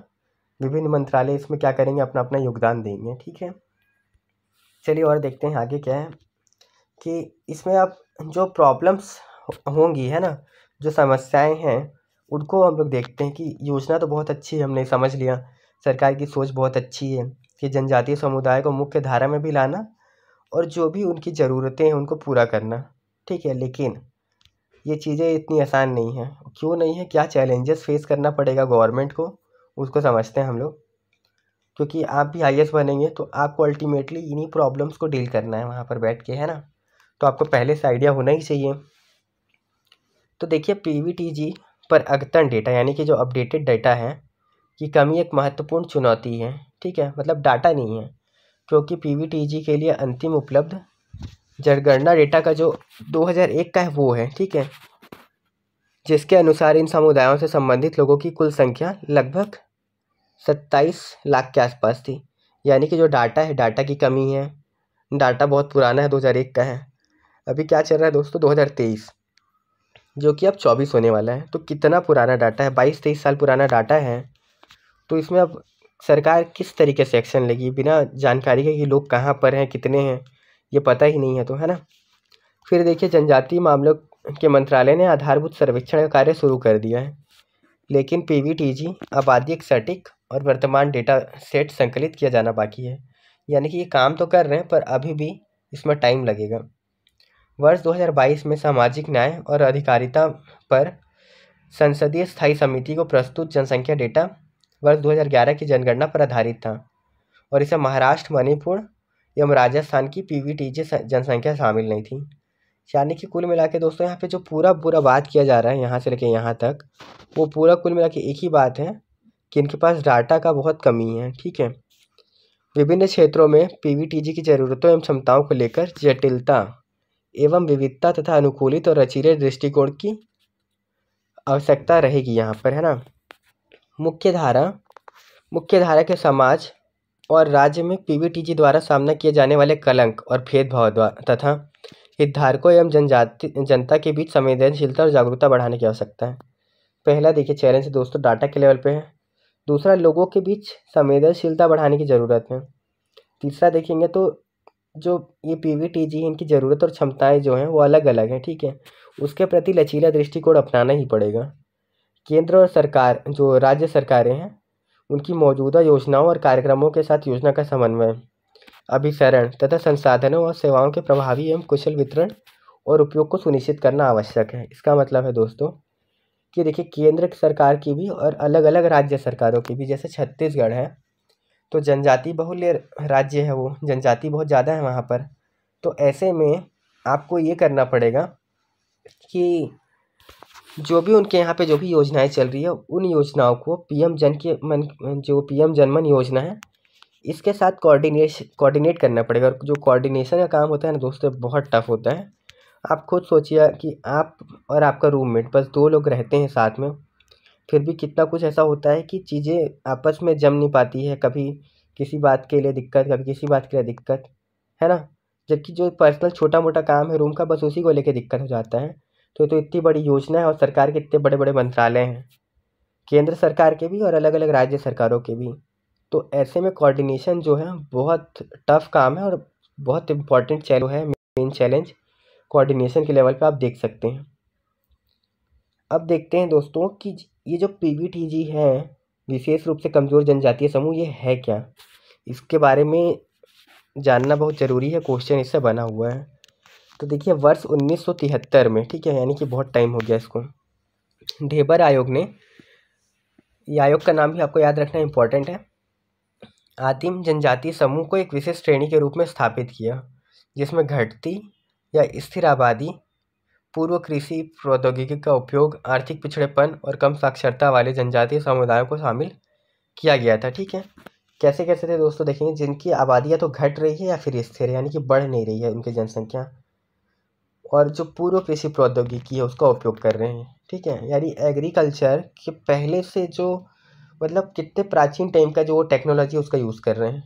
विभिन्न मंत्रालय इसमें क्या करेंगे, अपना अपना योगदान देंगे। ठीक है, चलिए और देखते हैं आगे क्या है कि इसमें आप जो प्रॉब्लम्स होंगी, है ना, जो समस्याएँ हैं, उनको हम लोग देखते हैं कि योजना तो बहुत अच्छी है, हमने समझ लिया, सरकार की सोच बहुत अच्छी है कि जनजातीय समुदाय को मुख्य धारा में भी लाना और जो भी उनकी ज़रूरतें हैं उनको पूरा करना। ठीक है, लेकिन ये चीज़ें इतनी आसान नहीं है। क्यों नहीं है, क्या चैलेंजेस फेस करना पड़ेगा गवर्नमेंट को, उसको समझते हैं हम लोग। क्योंकि आप भी आईएएस बनेंगे तो आपको अल्टीमेटली इन्हीं प्रॉब्लम्स को डील करना है वहाँ पर बैठ के, है ना, तो आपको पहले से आइडिया होना ही चाहिए। तो देखिए पीवीटीजी पर अद्यतन डेटा, यानी कि जो अपडेटेड डेटा है, कि कमी एक महत्वपूर्ण चुनौती है। ठीक है, मतलब डाटा नहीं है, क्योंकि पीवीटीजी के लिए अंतिम उपलब्ध जनगणना डेटा का जो दो हज़ार एक का है वो है। ठीक है, जिसके अनुसार इन समुदायों से संबंधित लोगों की कुल संख्या लगभग सत्ताईस लाख के आसपास थी। यानी कि जो डाटा है, डाटा की कमी है, डाटा बहुत पुराना है, दो हज़ार एक का है। अभी क्या चल रहा है दोस्तों, दो हज़ार तेईस, जो कि अब चौबीस होने वाला है, तो कितना पुराना डाटा है, बाईस तेईस साल पुराना डाटा है। तो इसमें अब सरकार किस तरीके से एक्शन लेगी, बिना जानकारी के कि लोग कहाँ पर हैं, कितने हैं, ये पता ही नहीं है, तो है ना। फिर देखिए जनजातीय मामलों के मंत्रालय ने आधारभूत सर्वेक्षण का कार्य शुरू कर दिया है, लेकिन पीवीटीजी आबादी एक सटीक और वर्तमान डेटा सेट संकलित किया जाना बाकी है। यानी कि ये काम तो कर रहे हैं, पर अभी भी इसमें टाइम लगेगा। वर्ष दो हज़ार बाईस में सामाजिक न्याय और अधिकारिता पर संसदीय स्थायी समिति को प्रस्तुत जनसंख्या डेटा वर्ष दो हज़ार ग्यारह की जनगणना पर आधारित था और इसमें महाराष्ट्र, मणिपुर एवं राजस्थान की पीबीटीजे जनसंख्या शामिल नहीं थी। यानी कि कुल मिला के दोस्तों यहाँ पे जो पूरा पूरा बात किया जा रहा है यहाँ से लेके यहाँ तक, वो पूरा कुल मिला के एक ही बात है कि इनके पास डाटा का बहुत कमी है। ठीक है, विभिन्न क्षेत्रों में पीबीटीजी की ज़रूरतों एवं क्षमताओं को लेकर जटिलता एवं विविधता तथा अनुकूलित और अचीरे दृष्टिकोण की आवश्यकता रहेगी यहाँ पर, है ना। मुख्य धारा मुख्य धारा के समाज और राज्य में पीबीटीजी द्वारा सामना किए जाने वाले कलंक और भेदभाव द्वारा तथा हितधारकों एवं जनजाति जनता के बीच संवेदनशीलता और जागरूकता बढ़ाने की आवश्यकता है। पहला देखिए चैलेंज दोस्तों डाटा के लेवल पे है, दूसरा लोगों के बीच संवेदनशीलता बढ़ाने की ज़रूरत है, तीसरा देखेंगे तो जो ये पीबीटीजी इनकी ज़रूरत और क्षमताएं जो हैं वो अलग अलग हैं। ठीक है, उसके प्रति लचीला दृष्टिकोण अपनाना ही पड़ेगा। केंद्र और सरकार जो राज्य सरकारें हैं उनकी मौजूदा योजनाओं और कार्यक्रमों के साथ योजना का समन्वय, अभिसरण तथा संसाधनों और सेवाओं के प्रभावी एवं कुशल वितरण और उपयोग को सुनिश्चित करना आवश्यक है। इसका मतलब है दोस्तों कि देखिए केंद्र सरकार की भी और अलग अलग राज्य सरकारों की भी, जैसे छत्तीसगढ़ है तो जनजाति बहुल राज्य है, वो जनजाति बहुत ज़्यादा है वहाँ पर, तो ऐसे में आपको ये करना पड़ेगा कि जो भी उनके यहाँ पे जो भी योजनाएं चल रही है उन योजनाओं को पीएम जन के मन जो पीएम जनमन योजना है इसके साथ कोऑर्डिनेशन कोऑर्डिनेट करना पड़ेगा। और जो कोऑर्डिनेशन का काम होता है ना दोस्तों बहुत टफ होता है। आप खुद सोचिए कि आप और आपका रूममेट बस दो लोग रहते हैं साथ में, फिर भी कितना कुछ ऐसा होता है कि चीज़ें आपस में जम नहीं पाती है, कभी किसी बात के लिए दिक्कत, कभी किसी बात के लिए दिक्कत, है ना। जबकि जो पर्सनल छोटा मोटा काम है रूम का बस उसी को लेकर दिक्कत हो जाता है। तो तो इतनी बड़ी योजना है और सरकार के इतने बड़े बड़े मंत्रालय हैं, केंद्र सरकार के भी और अलग अलग राज्य सरकारों के भी, तो ऐसे में कोऑर्डिनेशन जो है बहुत टफ काम है और बहुत इम्पॉर्टेंट चैलेंज है। मेन चैलेंज कोऑर्डिनेशन के लेवल पे आप देख सकते हैं। अब देखते हैं दोस्तों कि ये जो पीबीटीजी है विशेष रूप से कमज़ोर जनजातीय समूह, ये है क्या, इसके बारे में जानना बहुत ज़रूरी है। क्वेश्चन इससे बना हुआ है, तो देखिए वर्ष उन्नीस सौ तिहत्तर में, ठीक है, यानी कि बहुत टाइम हो गया इसको, ढेबर आयोग ने, ये आयोग का नाम भी आपको याद रखना इम्पॉर्टेंट है, आदिम जनजातीय समूह को एक विशेष श्रेणी के रूप में स्थापित किया जिसमें घटती या स्थिर आबादी, पूर्व कृषि प्रौद्योगिकी का उपयोग, आर्थिक पिछड़ेपन और कम साक्षरता वाले जनजातीय समुदायों को शामिल किया गया था। ठीक है, कैसे कैसे थे दोस्तों देखेंगे, जिनकी आबादी या तो घट रही है या फिर स्थिर है, यानी कि बढ़ नहीं रही है उनकी जनसंख्या, और जो पूर्व कृषि प्रौद्योगिकी है उसका उपयोग कर रहे हैं। ठीक है, यानी एग्रीकल्चर के पहले से जो मतलब कितने प्राचीन टाइम का जो वो टेक्नोलॉजी उसका यूज़ कर रहे हैं।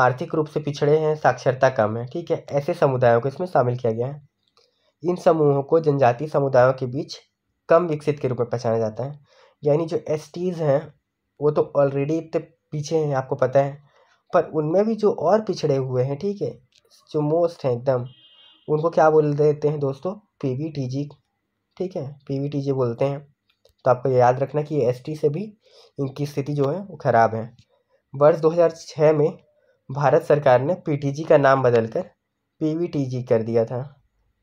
आर्थिक रूप से पिछड़े हैं, साक्षरता कम है, ठीक है, ऐसे समुदायों को इसमें शामिल किया गया है। इन समूहों को जनजातीय समुदायों के बीच कम विकसित के रूप में पहचाना जाता है। यानी जो एस टीज़ हैं वो तो ऑलरेडी इतने पीछे हैं आपको पता है, पर उनमें भी जो और पिछड़े हुए हैं, ठीक है, जो मोस्ट हैं एकदम, उनको क्या बोल देते हैं दोस्तों, पीबीटीजी, ठीक है, पीबीटीजी बोलते हैं। तो आपको याद रखना कि एसटी से भी इनकी स्थिति जो है वो ख़राब है। वर्ष दो हज़ार छह में भारत सरकार ने पीटीजी का नाम बदलकर पीबीटीजी कर दिया था।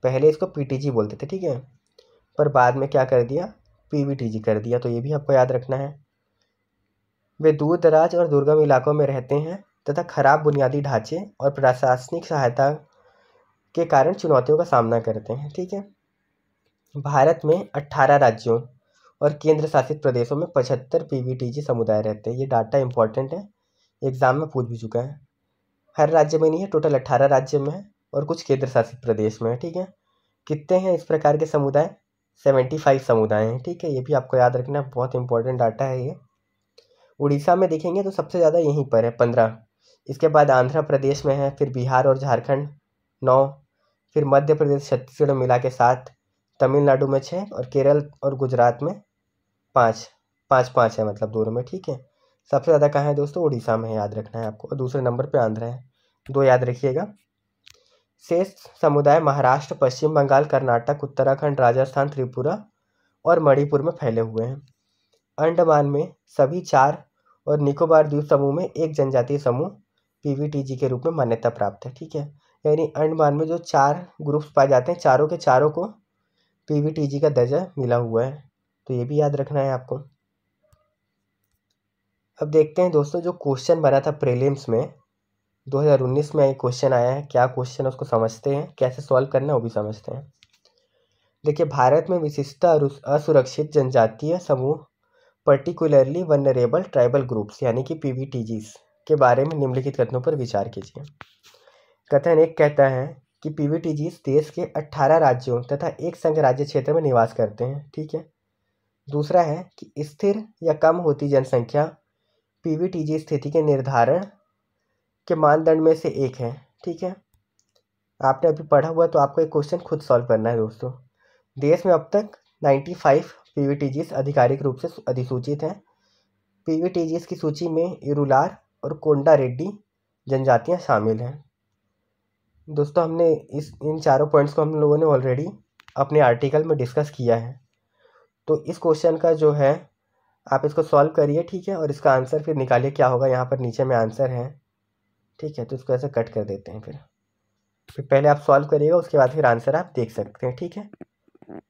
पहले इसको पीटीजी बोलते थे, ठीक है, पर बाद में क्या कर दिया, पीबीटीजी कर दिया। तो ये भी आपको याद रखना है। वे दूर दराज और दुर्गम इलाकों में रहते हैं तथा खराब बुनियादी ढांचे और प्रशासनिक सहायता के कारण चुनौतियों का सामना करते हैं। ठीक है, भारत में अट्ठारह राज्यों और केंद्र शासित प्रदेशों में पचहत्तर पीबीटीजी समुदाय रहते हैं। ये डाटा इंपॉर्टेंट है, एग्ज़ाम में पूछ भी चुका है। हर राज्य में नहीं है, टोटल अट्ठारह राज्य में है और कुछ केंद्र शासित प्रदेश में है। ठीक है, कितने हैं इस प्रकार के समुदाय, सेवेंटी फाइव समुदाय हैं। ठीक है, ये भी आपको याद रखना, बहुत इंपॉर्टेंट डाटा है ये। उड़ीसा में देखेंगे तो सबसे ज़्यादा यहीं पर है पंद्रह, इसके बाद आंध्र प्रदेश में है, फिर बिहार और झारखंड नौ, फिर मध्य प्रदेश छत्तीसगढ़ मिला के सात, तमिलनाडु में छः और केरल और गुजरात में पाँच पाँच पाँच है मतलब दोनों में। ठीक है, सबसे ज़्यादा कहाँ है दोस्तों, उड़ीसा में, याद रखना है आपको, और दूसरे नंबर पे आंध्र है, दो याद रखिएगा। शेष समुदाय महाराष्ट्र, पश्चिम बंगाल, कर्नाटक, उत्तराखंड, राजस्थान, त्रिपुरा और मणिपुर में फैले हुए हैं। अंडमान में सभी चार और निकोबार द्वीप समूह में एक जनजातीय समूह पीबीटीजी के रूप में मान्यता प्राप्त है। ठीक है, यानी अंडमान में जो चार ग्रुप्स पाए जाते हैं चारों के चारों को पीबीटीजी का दर्जा मिला हुआ है। तो ये भी याद रखना है आपको। अब देखते हैं दोस्तों जो क्वेश्चन बना था प्रीलिम्स में दो हज़ार उन्नीस में, क्वेश्चन आया है, क्या क्वेश्चन है उसको समझते हैं, कैसे सॉल्व करना है वो भी समझते हैं। देखिए, भारत में विशिष्टता असुरक्षित जनजातीय समूह पर्टिकुलरली वनरेबल ट्राइबल ग्रुप्स यानी कि पीवीटीजीस के बारे में निम्नलिखित कथनों पर विचार कीजिए। कथन एक कहता है कि पीवीटीजीस देश के अट्ठारह राज्यों तथा एक संघ राज्य क्षेत्र में निवास करते हैं, ठीक है। दूसरा है कि स्थिर या कम होती जनसंख्या पीवीटीजी स्थिति के निर्धारण के मानदंड में से एक है, ठीक है। आपने अभी पढ़ा हुआ तो आपको एक क्वेश्चन खुद सॉल्व करना है दोस्तों। देश में अब तक पचानवे पीवीटीजीस आधिकारिक रूप से अधिसूचित हैं। पीवीटीजीस की सूची में इरुलार और कोंडा रेड्डी जनजातियां शामिल हैं। दोस्तों हमने इस इन चारों पॉइंट्स को हम लोगों ने ऑलरेडी अपने आर्टिकल में डिस्कस किया है, तो इस क्वेश्चन का जो है आप इसको सॉल्व करिए, ठीक है, और इसका आंसर फिर निकालिए क्या होगा। यहाँ पर नीचे में आंसर है, ठीक है, तो इसको ऐसे कट कर देते हैं। फिर फिर पहले आप सॉल्व करिएगा, उसके बाद फिर आंसर आप देख सकते हैं, ठीक है।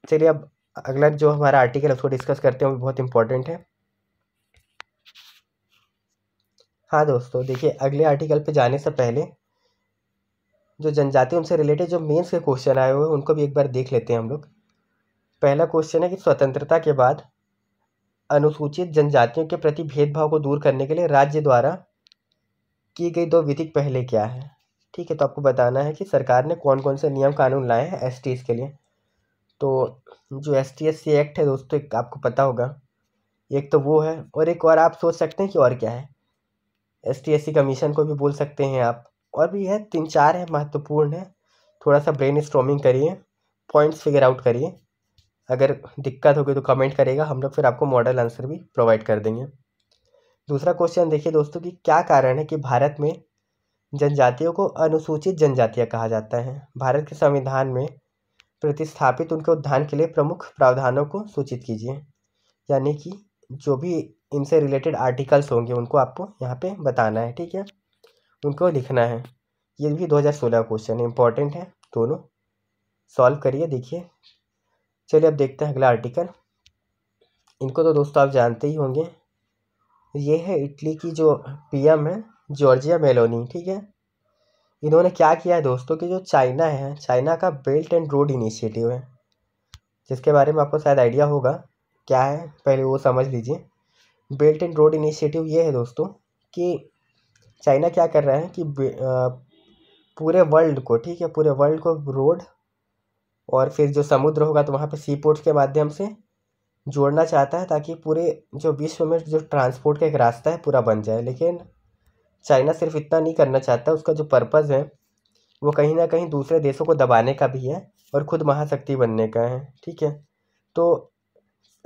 चलिए अब अगला जो हमारा आर्टिकल है उसको डिस्कस करते हैं, वो बहुत इंपॉर्टेंट है। हाँ दोस्तों, देखिए अगले आर्टिकल पे जाने से पहले जो जनजाति उनसे रिलेटेड जो मेंस के क्वेश्चन आए हुए हैं उनको भी एक बार देख लेते हैं हम लोग। पहला क्वेश्चन है कि स्वतंत्रता के बाद अनुसूचित जनजातियों के प्रति भेदभाव को दूर करने के लिए राज्य द्वारा की गई दो विधिक पहले क्या है, ठीक है। तो आपको बताना है कि सरकार ने कौन कौन से नियम कानून लाए हैं एस टी के लिए। तो जो S T S C act है दोस्तों, एक आपको पता होगा, एक तो वो है, और एक और आप सोच सकते हैं कि और क्या है, S T S C commission को भी बोल सकते हैं आप, और भी है, तीन चार है महत्वपूर्ण है। थोड़ा सा ब्रेन स्ट्रोमिंग करिए, पॉइंट्स फिगर आउट करिए, अगर दिक्कत होगी तो कमेंट करेगा, हम लोग फिर आपको मॉडल आंसर भी प्रोवाइड कर देंगे। दूसरा क्वेश्चन देखिए दोस्तों कि क्या कारण है कि भारत में जनजातियों को अनुसूचित जनजातियाँ कहा जाता है। भारत के संविधान में प्रतिस्थापित उनके उत्थान के लिए प्रमुख प्रावधानों को सूचित कीजिए, यानी कि जो भी इनसे रिलेटेड आर्टिकल्स होंगे उनको आपको यहाँ पे बताना है, ठीक है, उनको लिखना है। ये भी दो हज़ार सोलह क्वेश्चन है, इंपॉर्टेंट है, दोनों सॉल्व करिए, देखिए। चलिए अब देखते हैं अगला आर्टिकल। इनको तो दोस्तों आप जानते ही होंगे, ये है इटली की जो पी एम है जॉर्जिया मेलोनी, ठीक है। इन्होंने क्या किया है दोस्तों कि जो चाइना है, चाइना का बेल्ट एंड रोड इनिशिएटिव है, जिसके बारे में आपको शायद आइडिया होगा क्या है, पहले वो समझ लीजिए। बेल्ट एंड रोड इनिशिएटिव ये है दोस्तों कि चाइना क्या कर रहा है कि पूरे वर्ल्ड को, ठीक है, पूरे वर्ल्ड को रोड और फिर जो समुद्र होगा तो वहाँ पे सी पोर्ट्स के माध्यम से जोड़ना चाहता है, ताकि पूरे जो विश्व में जो ट्रांसपोर्ट का एक रास्ता है पूरा बन जाए। लेकिन चाइना सिर्फ इतना नहीं करना चाहता, उसका जो पर्पस है वो कहीं ना कहीं दूसरे देशों को दबाने का भी है और ख़ुद महाशक्ति बनने का है, ठीक है। तो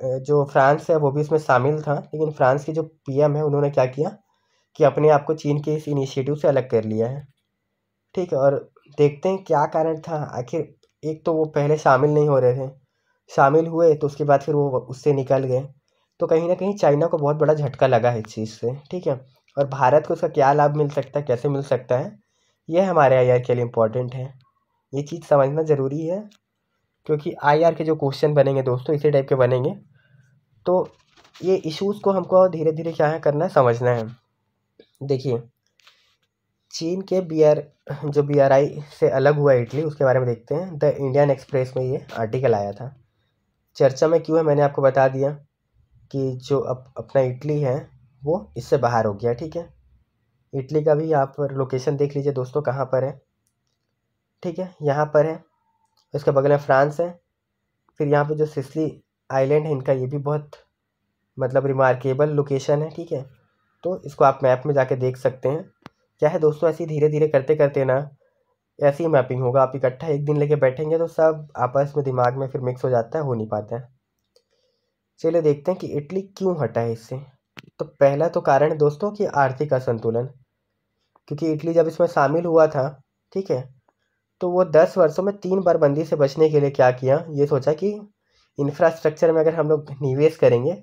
जो फ्रांस है वो भी इसमें शामिल था, लेकिन फ्रांस की जो पीएम है उन्होंने क्या किया कि अपने आप को चीन के इस इनिशिएटिव से अलग कर लिया है, ठीक है। और देखते हैं क्या कारण था आखिर, एक तो वो पहले शामिल नहीं हो रहे थे, शामिल हुए तो उसके बाद फिर वो उससे निकल गए, तो कहीं ना कहीं चाइना को बहुत बड़ा झटका लगा है इस चीज़ से, ठीक है। और भारत को उसका क्या लाभ मिल सकता है, कैसे मिल सकता है, ये हमारे आई आर के लिए इम्पॉर्टेंट है, ये चीज़ समझना ज़रूरी है, क्योंकि आई आर के जो क्वेश्चन बनेंगे दोस्तों इसी टाइप के बनेंगे, तो ये इश्यूज़ को हमको धीरे धीरे क्या है करना, समझना है। देखिए चीन के बी आर जो बी आर आई से अलग हुआ इटली, उसके बारे में देखते हैं। द इंडियन एक्सप्रेस में ये आर्टिकल आया था, चर्चा में क्यों है मैंने आपको बता दिया कि जो अप, अपना इटली है वो इससे बाहर हो गया, ठीक है। इटली का भी आप लोकेशन देख लीजिए दोस्तों कहाँ पर है, ठीक है, यहाँ पर है, इसके बगल में फ्रांस है, फिर यहाँ पे जो सिसली आइलैंड है इनका, ये भी बहुत मतलब रिमार्केबल लोकेशन है, ठीक है। तो इसको आप मैप में जाके देख सकते हैं। क्या है दोस्तों, ऐसे धीरे धीरे करते करते ना ऐसी मैपिंग होगा, आप इकट्ठा एक दिन लेके बैठेंगे तो सब आपस में दिमाग में फिर मिक्स हो जाता है, हो नहीं पाता है। चलिए देखते हैं कि इटली क्यों हटा है इससे। तो पहला तो कारण है दोस्तों कि आर्थिक असंतुलन, क्योंकि इटली जब इसमें शामिल हुआ था, ठीक है, तो वो दस वर्षों में तीन बार बंदी से बचने के लिए क्या किया, ये सोचा कि इंफ्रास्ट्रक्चर में अगर हम लोग निवेश करेंगे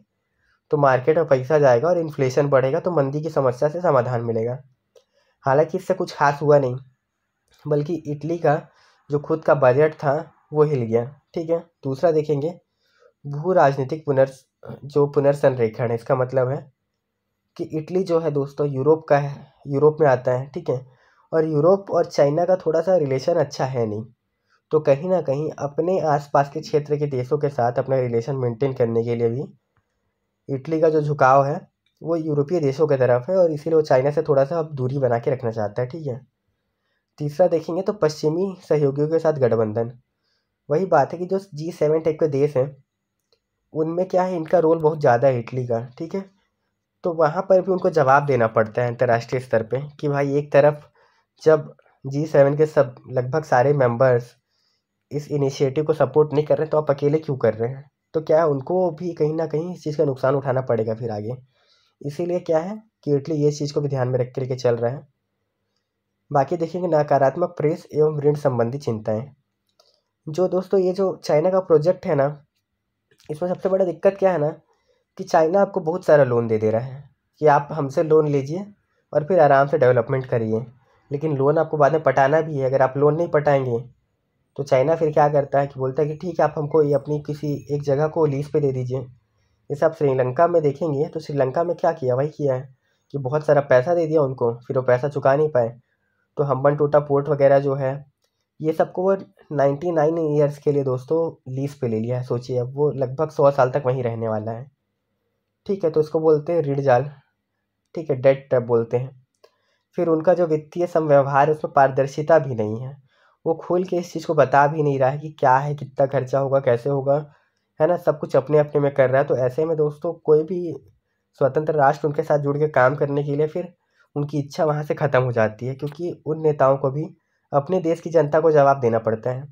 तो मार्केट में पैसा जाएगा और इन्फ्लेशन बढ़ेगा तो मंदी की समस्या से समाधान मिलेगा। हालांकि इससे कुछ खास हुआ नहीं, बल्कि इटली का जो खुद का बजट था वो हिल गया, ठीक है। दूसरा देखेंगे भू राजनीतिक पुनर् जो पुनर्संरेखण है, इसका मतलब है कि इटली जो है दोस्तों यूरोप का है, यूरोप में आता है, ठीक है। और यूरोप और चाइना का थोड़ा सा रिलेशन अच्छा है नहीं, तो कहीं ना कहीं अपने आसपास के क्षेत्र के देशों के साथ अपना रिलेशन मेंटेन करने के लिए भी इटली का जो झुकाव है वो यूरोपीय देशों की तरफ है, और इसीलिए वो चाइना से थोड़ा सा अब दूरी बना के रखना चाहता है, ठीक है। तीसरा देखेंगे तो पश्चिमी सहयोगियों के साथ गठबंधन। वही बात है कि जो जी सेवन टाइप के देश हैं उनमें क्या है, इनका रोल बहुत ज़्यादा है इटली का, ठीक है। तो वहाँ पर भी उनको जवाब देना पड़ता है अंतर्राष्ट्रीय स्तर पे कि भाई एक तरफ जब जी सेवन के सब लगभग सारे मेंबर्स इस इनिशिएटिव को सपोर्ट नहीं कर रहे तो आप अकेले क्यों कर रहे हैं, तो क्या उनको भी कहीं ना कहीं इस चीज़ का नुकसान उठाना पड़ेगा फिर आगे। इसीलिए क्या है कि इटली ये चीज़ को भी ध्यान में रख करके चल रहा है। बाकी देखेंगे नकारात्मक प्रेस एवं ऋण संबंधी चिंताएँ। जो दोस्तों ये जो चाइना का प्रोजेक्ट है ना, इसमें सबसे बड़ा दिक्कत क्या है ना कि चाइना आपको बहुत सारा लोन दे दे रहा है कि आप हमसे लोन लीजिए और फिर आराम से डेवलपमेंट करिए, लेकिन लोन आपको बाद में पटाना भी है। अगर आप लोन नहीं पटाएंगे तो चाइना फिर क्या करता है कि बोलता है कि ठीक है आप हमको ये अपनी किसी एक जगह को लीज़ पे दे दीजिए। जैसे आप श्रीलंका में देखेंगे तो श्रीलंका में क्या किया, वही किया है कि बहुत सारा पैसा दे दिया उनको, फिर वो पैसा चुका नहीं पाए, तो हम्बन टोटा पोर्ट वगैरह जो है ये सबको वो नाइन्टी नाइन ईयर्स के लिए दोस्तों लीज़ पे ले लिया है। सोचिए अब वो लगभग सौ साल तक वहीं रहने वाला है, ठीक है। तो उसको बोलते हैं ऋण जाल, ठीक है, डेट ट्रैप बोलते हैं। फिर उनका जो वित्तीय समव्यवहार है उसमें पारदर्शिता भी नहीं है, वो खुल के इस चीज़ को बता भी नहीं रहा है कि क्या है, कितना खर्चा होगा, कैसे होगा, है ना, सब कुछ अपने अपने में कर रहा है। तो ऐसे में दोस्तों कोई भी स्वतंत्र राष्ट्र उनके साथ जुड़ के काम करने के लिए फिर उनकी इच्छा वहाँ से ख़त्म हो जाती है, क्योंकि उन नेताओं को भी अपने देश की जनता को जवाब देना पड़ता है।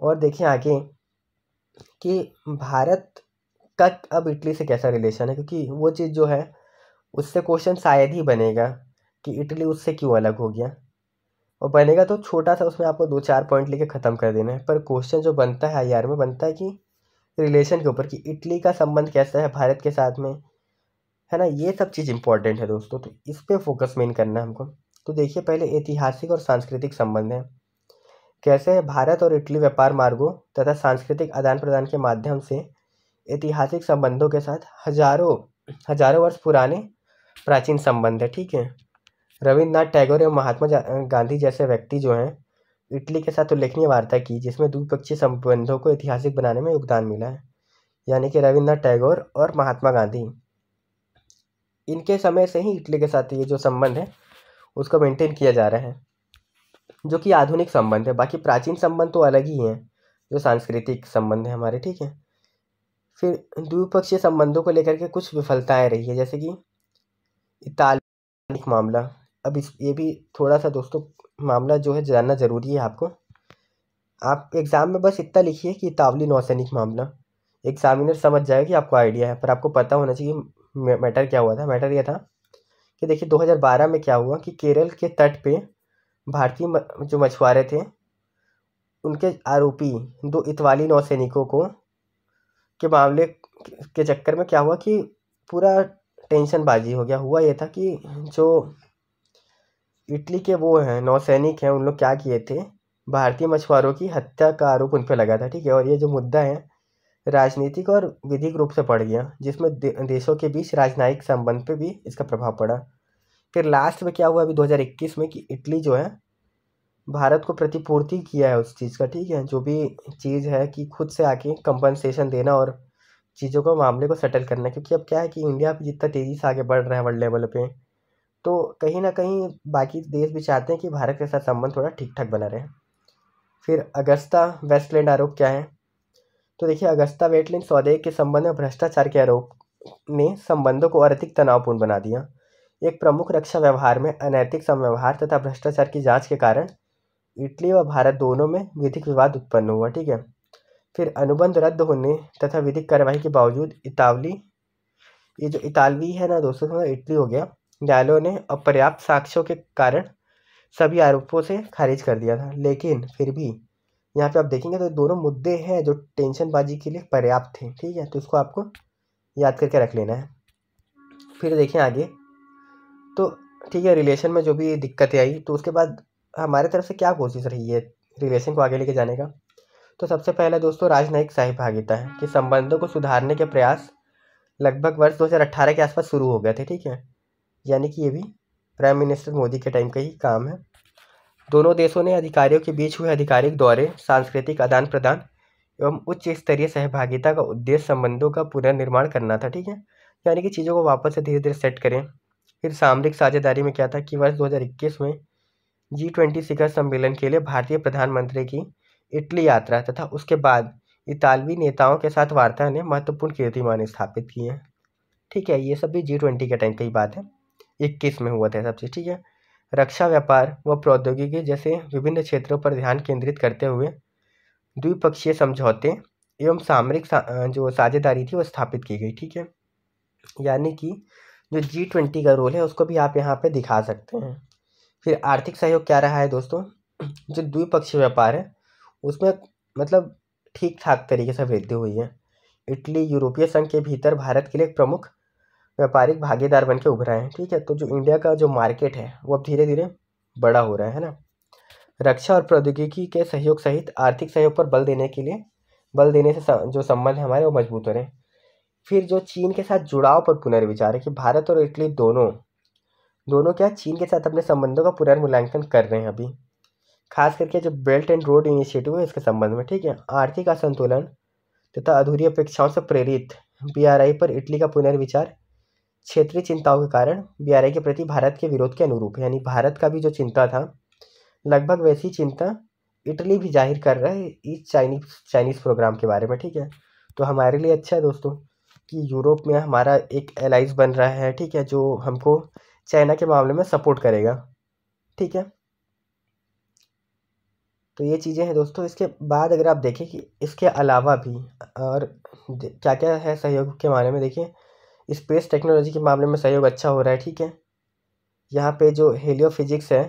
और देखिए आगे कि भारत का अब इटली से कैसा रिलेशन है, क्योंकि वो चीज़ जो है उससे क्वेश्चन शायद ही बनेगा कि इटली उससे क्यों अलग हो गया, और बनेगा तो छोटा सा उसमें आपको दो चार पॉइंट लेके ख़त्म कर देना है। पर क्वेश्चन जो बनता है आई आर में बनता है कि रिलेशन के ऊपर कि इटली का संबंध कैसा है भारत के साथ में, है ना, ये सब चीज़ इंपॉर्टेंट है दोस्तों, तो इस पर फोकस मेन करना है हमको। तो देखिए पहले ऐतिहासिक और सांस्कृतिक संबंध है, कैसे है भारत और इटली व्यापार मार्गों तथा सांस्कृतिक आदान प्रदान के माध्यम से ऐतिहासिक संबंधों के साथ हजारों हजारों वर्ष पुराने प्राचीन संबंध है, ठीक है। रविंद्रनाथ टैगोर एवं महात्मा गांधी जैसे व्यक्ति जो हैं इटली के साथ उल्लेखनीय वार्ता की जिसमें द्विपक्षीय संबंधों को ऐतिहासिक बनाने में योगदान मिला है, यानी कि रविन्द्रनाथ टैगोर और महात्मा गांधी, इनके समय से ही इटली के साथ ये जो संबंध है उसको मेंटेन किया जा रहा है, जो कि आधुनिक संबंध है। बाकी प्राचीन संबंध तो अलग ही हैं जो सांस्कृतिक संबंध है हमारे, ठीक है। फिर द्विपक्षीय संबंधों को लेकर के कुछ विफलताएं रही है, जैसे कि इतालवी मामला। अब इस ये भी थोड़ा सा दोस्तों मामला जो है जानना ज़रूरी है आपको, आप एग्ज़ाम में बस इतना लिखिए कि इतालवी नौसैनिक मामला, एग्जामिनर समझ जाए कि आपको आइडिया है, पर आपको पता होना चाहिए मैटर क्या हुआ था। मैटर यह था कि देखिए दो हज़ार बारह में क्या हुआ कि केरल के तट पे भारतीय जो मछुआरे थे उनके आरोपी दो इतालवी नौसैनिकों को के मामले के चक्कर में क्या हुआ कि पूरा टेंशनबाजी हो गया। हुआ ये था कि जो इटली के वो हैं नौसैनिक हैं उन लोग क्या किए थे, भारतीय मछुआरों की हत्या का आरोप उन पर लगा था, ठीक है। और ये जो मुद्दा है राजनीतिक और विधिक रूप से पड़ गया, जिसमें दे, देशों के बीच राजनयिक संबंध पे भी इसका प्रभाव पड़ा। फिर लास्ट में क्या हुआ अभी दो हज़ार इक्कीस में कि इटली जो है भारत को प्रतिपूर्ति किया है उस चीज़ का, ठीक है, जो भी चीज़ है कि खुद से आके कंपनसेशन देना और चीज़ों को मामले को सेटल करना, क्योंकि अब क्या है कि इंडिया जितना तेज़ी से आगे बढ़ रहा है वर्ल्ड लेवल पर, तो कहीं ना कहीं बाकी देश भी चाहते हैं कि भारत के साथ संबंध थोड़ा ठीक ठाक बना रहे। फिर अगस्ता वेस्टलैंड आरोप क्या है, तो देखिए अगस्ता वेस्टलैंड सौदे के संबंध में भ्रष्टाचार के आरोप ने संबंधों को और अधिक तनावपूर्ण बना दिया। एक प्रमुख रक्षा व्यवहार में अनैतिक समव्यवहार तथा भ्रष्टाचार की जांच के कारण इटली व भारत दोनों में विधिक विवाद उत्पन्न हुआ, ठीक है। फिर अनुबंध रद्द होने तथा विधिक कार्रवाई के बावजूद इतालवी ये जो इतालवी है ना दोस्तों इटली हो गया, न्यायालयों ने अपर्याप्त साक्ष्यों के कारण सभी आरोपों से खारिज कर दिया था। लेकिन फिर भी यहाँ पे आप देखेंगे तो दोनों मुद्दे हैं जो टेंशनबाजी के लिए पर्याप्त थे, ठीक है, तो इसको आपको याद करके रख लेना है। फिर देखें आगे तो ठीक है रिलेशन में जो भी दिक्कतें आई तो उसके बाद हमारे तरफ से क्या कोशिश रही है रिलेशन को आगे लेके जाने का। तो सबसे पहला दोस्तों राजनयिक सहभागिता है कि संबंधों को सुधारने के प्रयास लगभग वर्ष दो हज़ार अठारह के आसपास शुरू हो गए थे। ठीक है, यानी कि ये भी प्राइम मिनिस्टर मोदी के टाइम का ही काम है। दोनों देशों ने अधिकारियों के बीच हुए आधिकारिक दौरे, सांस्कृतिक आदान प्रदान एवं उच्च स्तरीय सहभागिता का उद्देश्य संबंधों का पुनर्निर्माण करना था। ठीक है, यानी कि चीज़ों को वापस से धीरे धीरे सेट करें। फिर सामरिक साझेदारी में क्या था कि वर्ष दो हज़ार इक्कीस में जी ट्वेंटी शिखर सम्मेलन के लिए भारतीय प्रधानमंत्री की इटली यात्रा तथा उसके बाद इतालवी नेताओं के साथ वार्ता ने महत्वपूर्ण कीर्तिमान स्थापित किए हैं। ठीक है, ये सब भी जी ट्वेंटी के टाइम की बात है, इक्कीस में हुआ था सब चीज़। ठीक है, रक्षा, व्यापार व प्रौद्योगिकी जैसे विभिन्न क्षेत्रों पर ध्यान केंद्रित करते हुए द्विपक्षीय समझौते एवं सामरिक सा, जो साझेदारी थी वो स्थापित की गई। ठीक है, यानी कि जो जी ट्वेंटी का रोल है उसको भी आप यहाँ पे दिखा सकते हैं। फिर आर्थिक सहयोग क्या रहा है दोस्तों, जो द्विपक्षीय व्यापार है उसमें मतलब ठीक ठाक तरीके से वृद्धि हुई है। इटली यूरोपीय संघ के भीतर भारत के लिए एक प्रमुख व्यापारिक भागीदार बनके उभरा है। ठीक है, तो जो इंडिया का जो मार्केट है वो अब धीरे धीरे बड़ा हो रहा है ना। रक्षा और प्रौद्योगिकी के सहयोग सहित आर्थिक सहयोग पर बल देने के लिए बल देने से जो संबंध है हमारे वो मजबूत हो रहे हैं। फिर जो चीन के साथ जुड़ाव पर पुनर्विचार है कि भारत और इटली दोनों दोनों क्या चीन के साथ अपने संबंधों का पुनर्मूल्यांकन कर रहे हैं अभी, खास करके जो बेल्ट एंड रोड इनिशिएटिव है इसके संबंध में। ठीक है, आर्थिक असंतुलन तथा अधूरी अपेक्षाओं से प्रेरित बी आर आई पर इटली का पुनर्विचार क्षेत्रीय चिंताओं के कारण बी आर आई के प्रति भारत के विरोध के अनुरूप है। यानी भारत का भी जो चिंता था लगभग वैसी चिंता इटली भी जाहिर कर रहा है इस चाइनीज चाइनीज़ प्रोग्राम के बारे में। ठीक है, तो हमारे लिए अच्छा है दोस्तों कि यूरोप में हमारा एक एलाइज बन रहा है। ठीक है, जो हमको चाइना के मामले में सपोर्ट करेगा। ठीक है, तो ये चीज़ें हैं दोस्तों। इसके बाद अगर आप देखें कि इसके अलावा भी और क्या क्या है सहयोग के मामले में, देखिए स्पेस टेक्नोलॉजी के मामले में सहयोग अच्छा हो रहा है। ठीक है, यहाँ पे जो हेलियो फिजिक्स है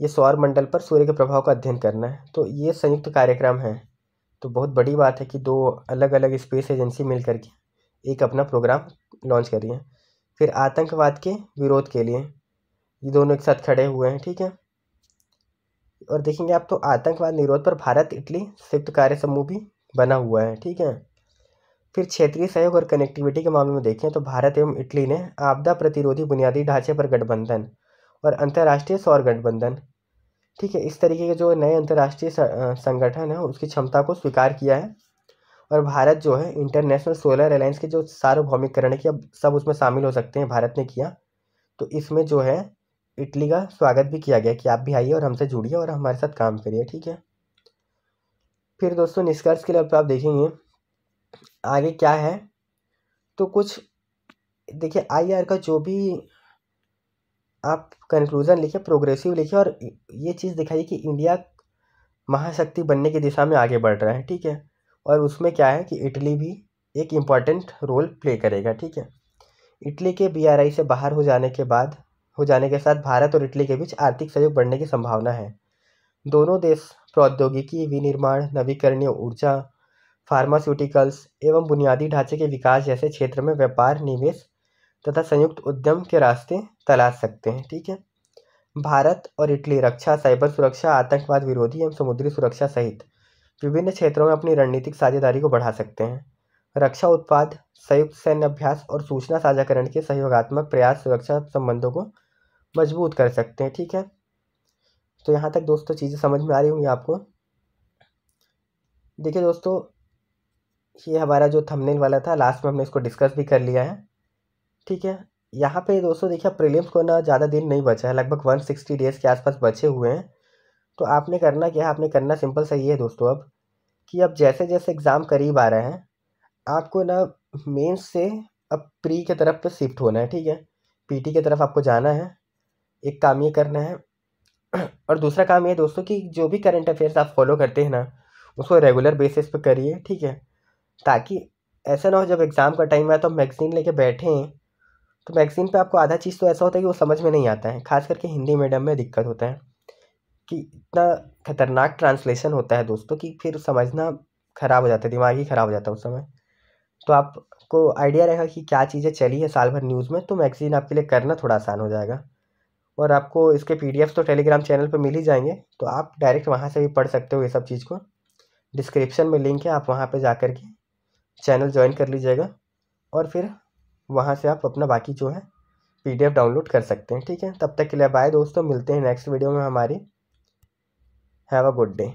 ये सौर मंडल पर सूर्य के प्रभाव का अध्ययन करना है, तो ये संयुक्त कार्यक्रम है। तो बहुत बड़ी बात है कि दो अलग अलग स्पेस एजेंसी मिल करके एक अपना प्रोग्राम लॉन्च कर रही है। फिर आतंकवाद के विरोध के लिए ये दोनों एक साथ खड़े हुए हैं। ठीक है, और देखेंगे आप तो आतंकवाद निरोध पर भारत इटली संयुक्त कार्य समूह भी बना हुआ है। ठीक है, फिर क्षेत्रीय सहयोग और कनेक्टिविटी के मामले में देखें तो भारत एवं इटली ने आपदा प्रतिरोधी बुनियादी ढांचे पर गठबंधन और अंतर्राष्ट्रीय सौर गठबंधन, ठीक है, इस तरीके के जो नए अंतर्राष्ट्रीय संगठन है उसकी क्षमता को स्वीकार किया है। और भारत जो है इंटरनेशनल सोलर अलायंस के जो सार्वभौमिकरण की अब सब उसमें शामिल हो सकते हैं भारत ने किया, तो इसमें जो है इटली का स्वागत भी किया गया कि आप भी आइए और हमसे जुड़िए और हमारे साथ काम करिए। ठीक है, फिर दोस्तों निष्कर्ष के लिए आप देखेंगे आगे क्या है, तो कुछ देखिए आई आर का जो भी आप कंक्लूजन लिखिए, प्रोग्रेसिव लिखिए और ये चीज़ दिखाइए कि इंडिया महाशक्ति बनने की दिशा में आगे बढ़ रहा है। ठीक है, और उसमें क्या है कि इटली भी एक इम्पॉर्टेंट रोल प्ले करेगा। ठीक है, इटली के बी आर आई से बाहर हो जाने के बाद हो जाने के साथ भारत और इटली के बीच आर्थिक सहयोग बढ़ने की संभावना है। दोनों देश प्रौद्योगिकी, विनिर्माण, नवीकरणीय ऊर्जा, फार्मास्यूटिकल्स एवं बुनियादी ढांचे के विकास जैसे क्षेत्र में व्यापार, निवेश तथा संयुक्त उद्यम के रास्ते तलाश सकते हैं। ठीक है, भारत और इटली रक्षा, साइबर सुरक्षा, आतंकवाद विरोधी एवं समुद्री सुरक्षा सहित विभिन्न क्षेत्रों में अपनी रणनीतिक साझेदारी को बढ़ा सकते हैं। रक्षा उत्पाद, संयुक्त सैन्य अभ्यास और सूचना साझाकरण के सहयोगात्मक प्रयास सुरक्षा संबंधों को मजबूत कर सकते हैं। ठीक है, तो यहाँ तक दोस्तों चीज़ें समझ में आ रही होंगी आपको। देखिए दोस्तों, ये हमारा जो थंबनेल वाला था लास्ट में हमने इसको डिस्कस भी कर लिया है। ठीक है, यहाँ पे दोस्तों देखिए प्रीलिम्स को ना ज़्यादा दिन नहीं बचा है, लगभग एक सौ साठ डेज़ के आसपास बचे हुए हैं। तो आपने करना क्या है, आपने करना सिंपल सा ये है दोस्तों अब कि अब जैसे जैसे एग्ज़ाम करीब आ रहे हैं आपको ना मेंस से अब प्री के तरफ पे शिफ्ट होना है। ठीक है, पीटी की तरफ आपको जाना है, एक काम ये करना है। और दूसरा काम ये दोस्तों कि जो भी करंट अफेयर्स आप फॉलो करते हैं ना उसको रेगुलर बेसिस पर करिए। ठीक है, ताकि ऐसा ना हो जब एग्ज़ाम का टाइम आए तो मैगज़ीन लेके बैठें तो मैगज़ीन पे आपको आधा चीज़ तो ऐसा होता है कि वो समझ में नहीं आता है, खास करके हिंदी मीडियम में दिक्कत होता है कि इतना खतरनाक ट्रांसलेशन होता है दोस्तों कि फिर समझना ख़राब हो जाता है, दिमाग ही ख़राब हो जाता है उस समय। तो आपको आइडिया रहेगा कि क्या चीज़ें चली है साल भर न्यूज़ में, तो मैगज़ीन आपके लिए करना थोड़ा आसान हो जाएगा। और आपको इसके पी डी एफ तो टेलीग्राम चैनल पर मिल ही जाएंगे, तो आप डायरेक्ट वहाँ से भी पढ़ सकते हो। ये सब चीज़ को डिस्क्रिप्शन में लिंक है, आप वहाँ पर जा कर के चैनल ज्वाइन कर लीजिएगा। और फिर वहाँ से आप अपना बाकी जो है पीडीएफ डाउनलोड कर सकते हैं। ठीक है, तब तक के लिए बाय दोस्तों, मिलते हैं नेक्स्ट वीडियो में हमारी। Have a good day.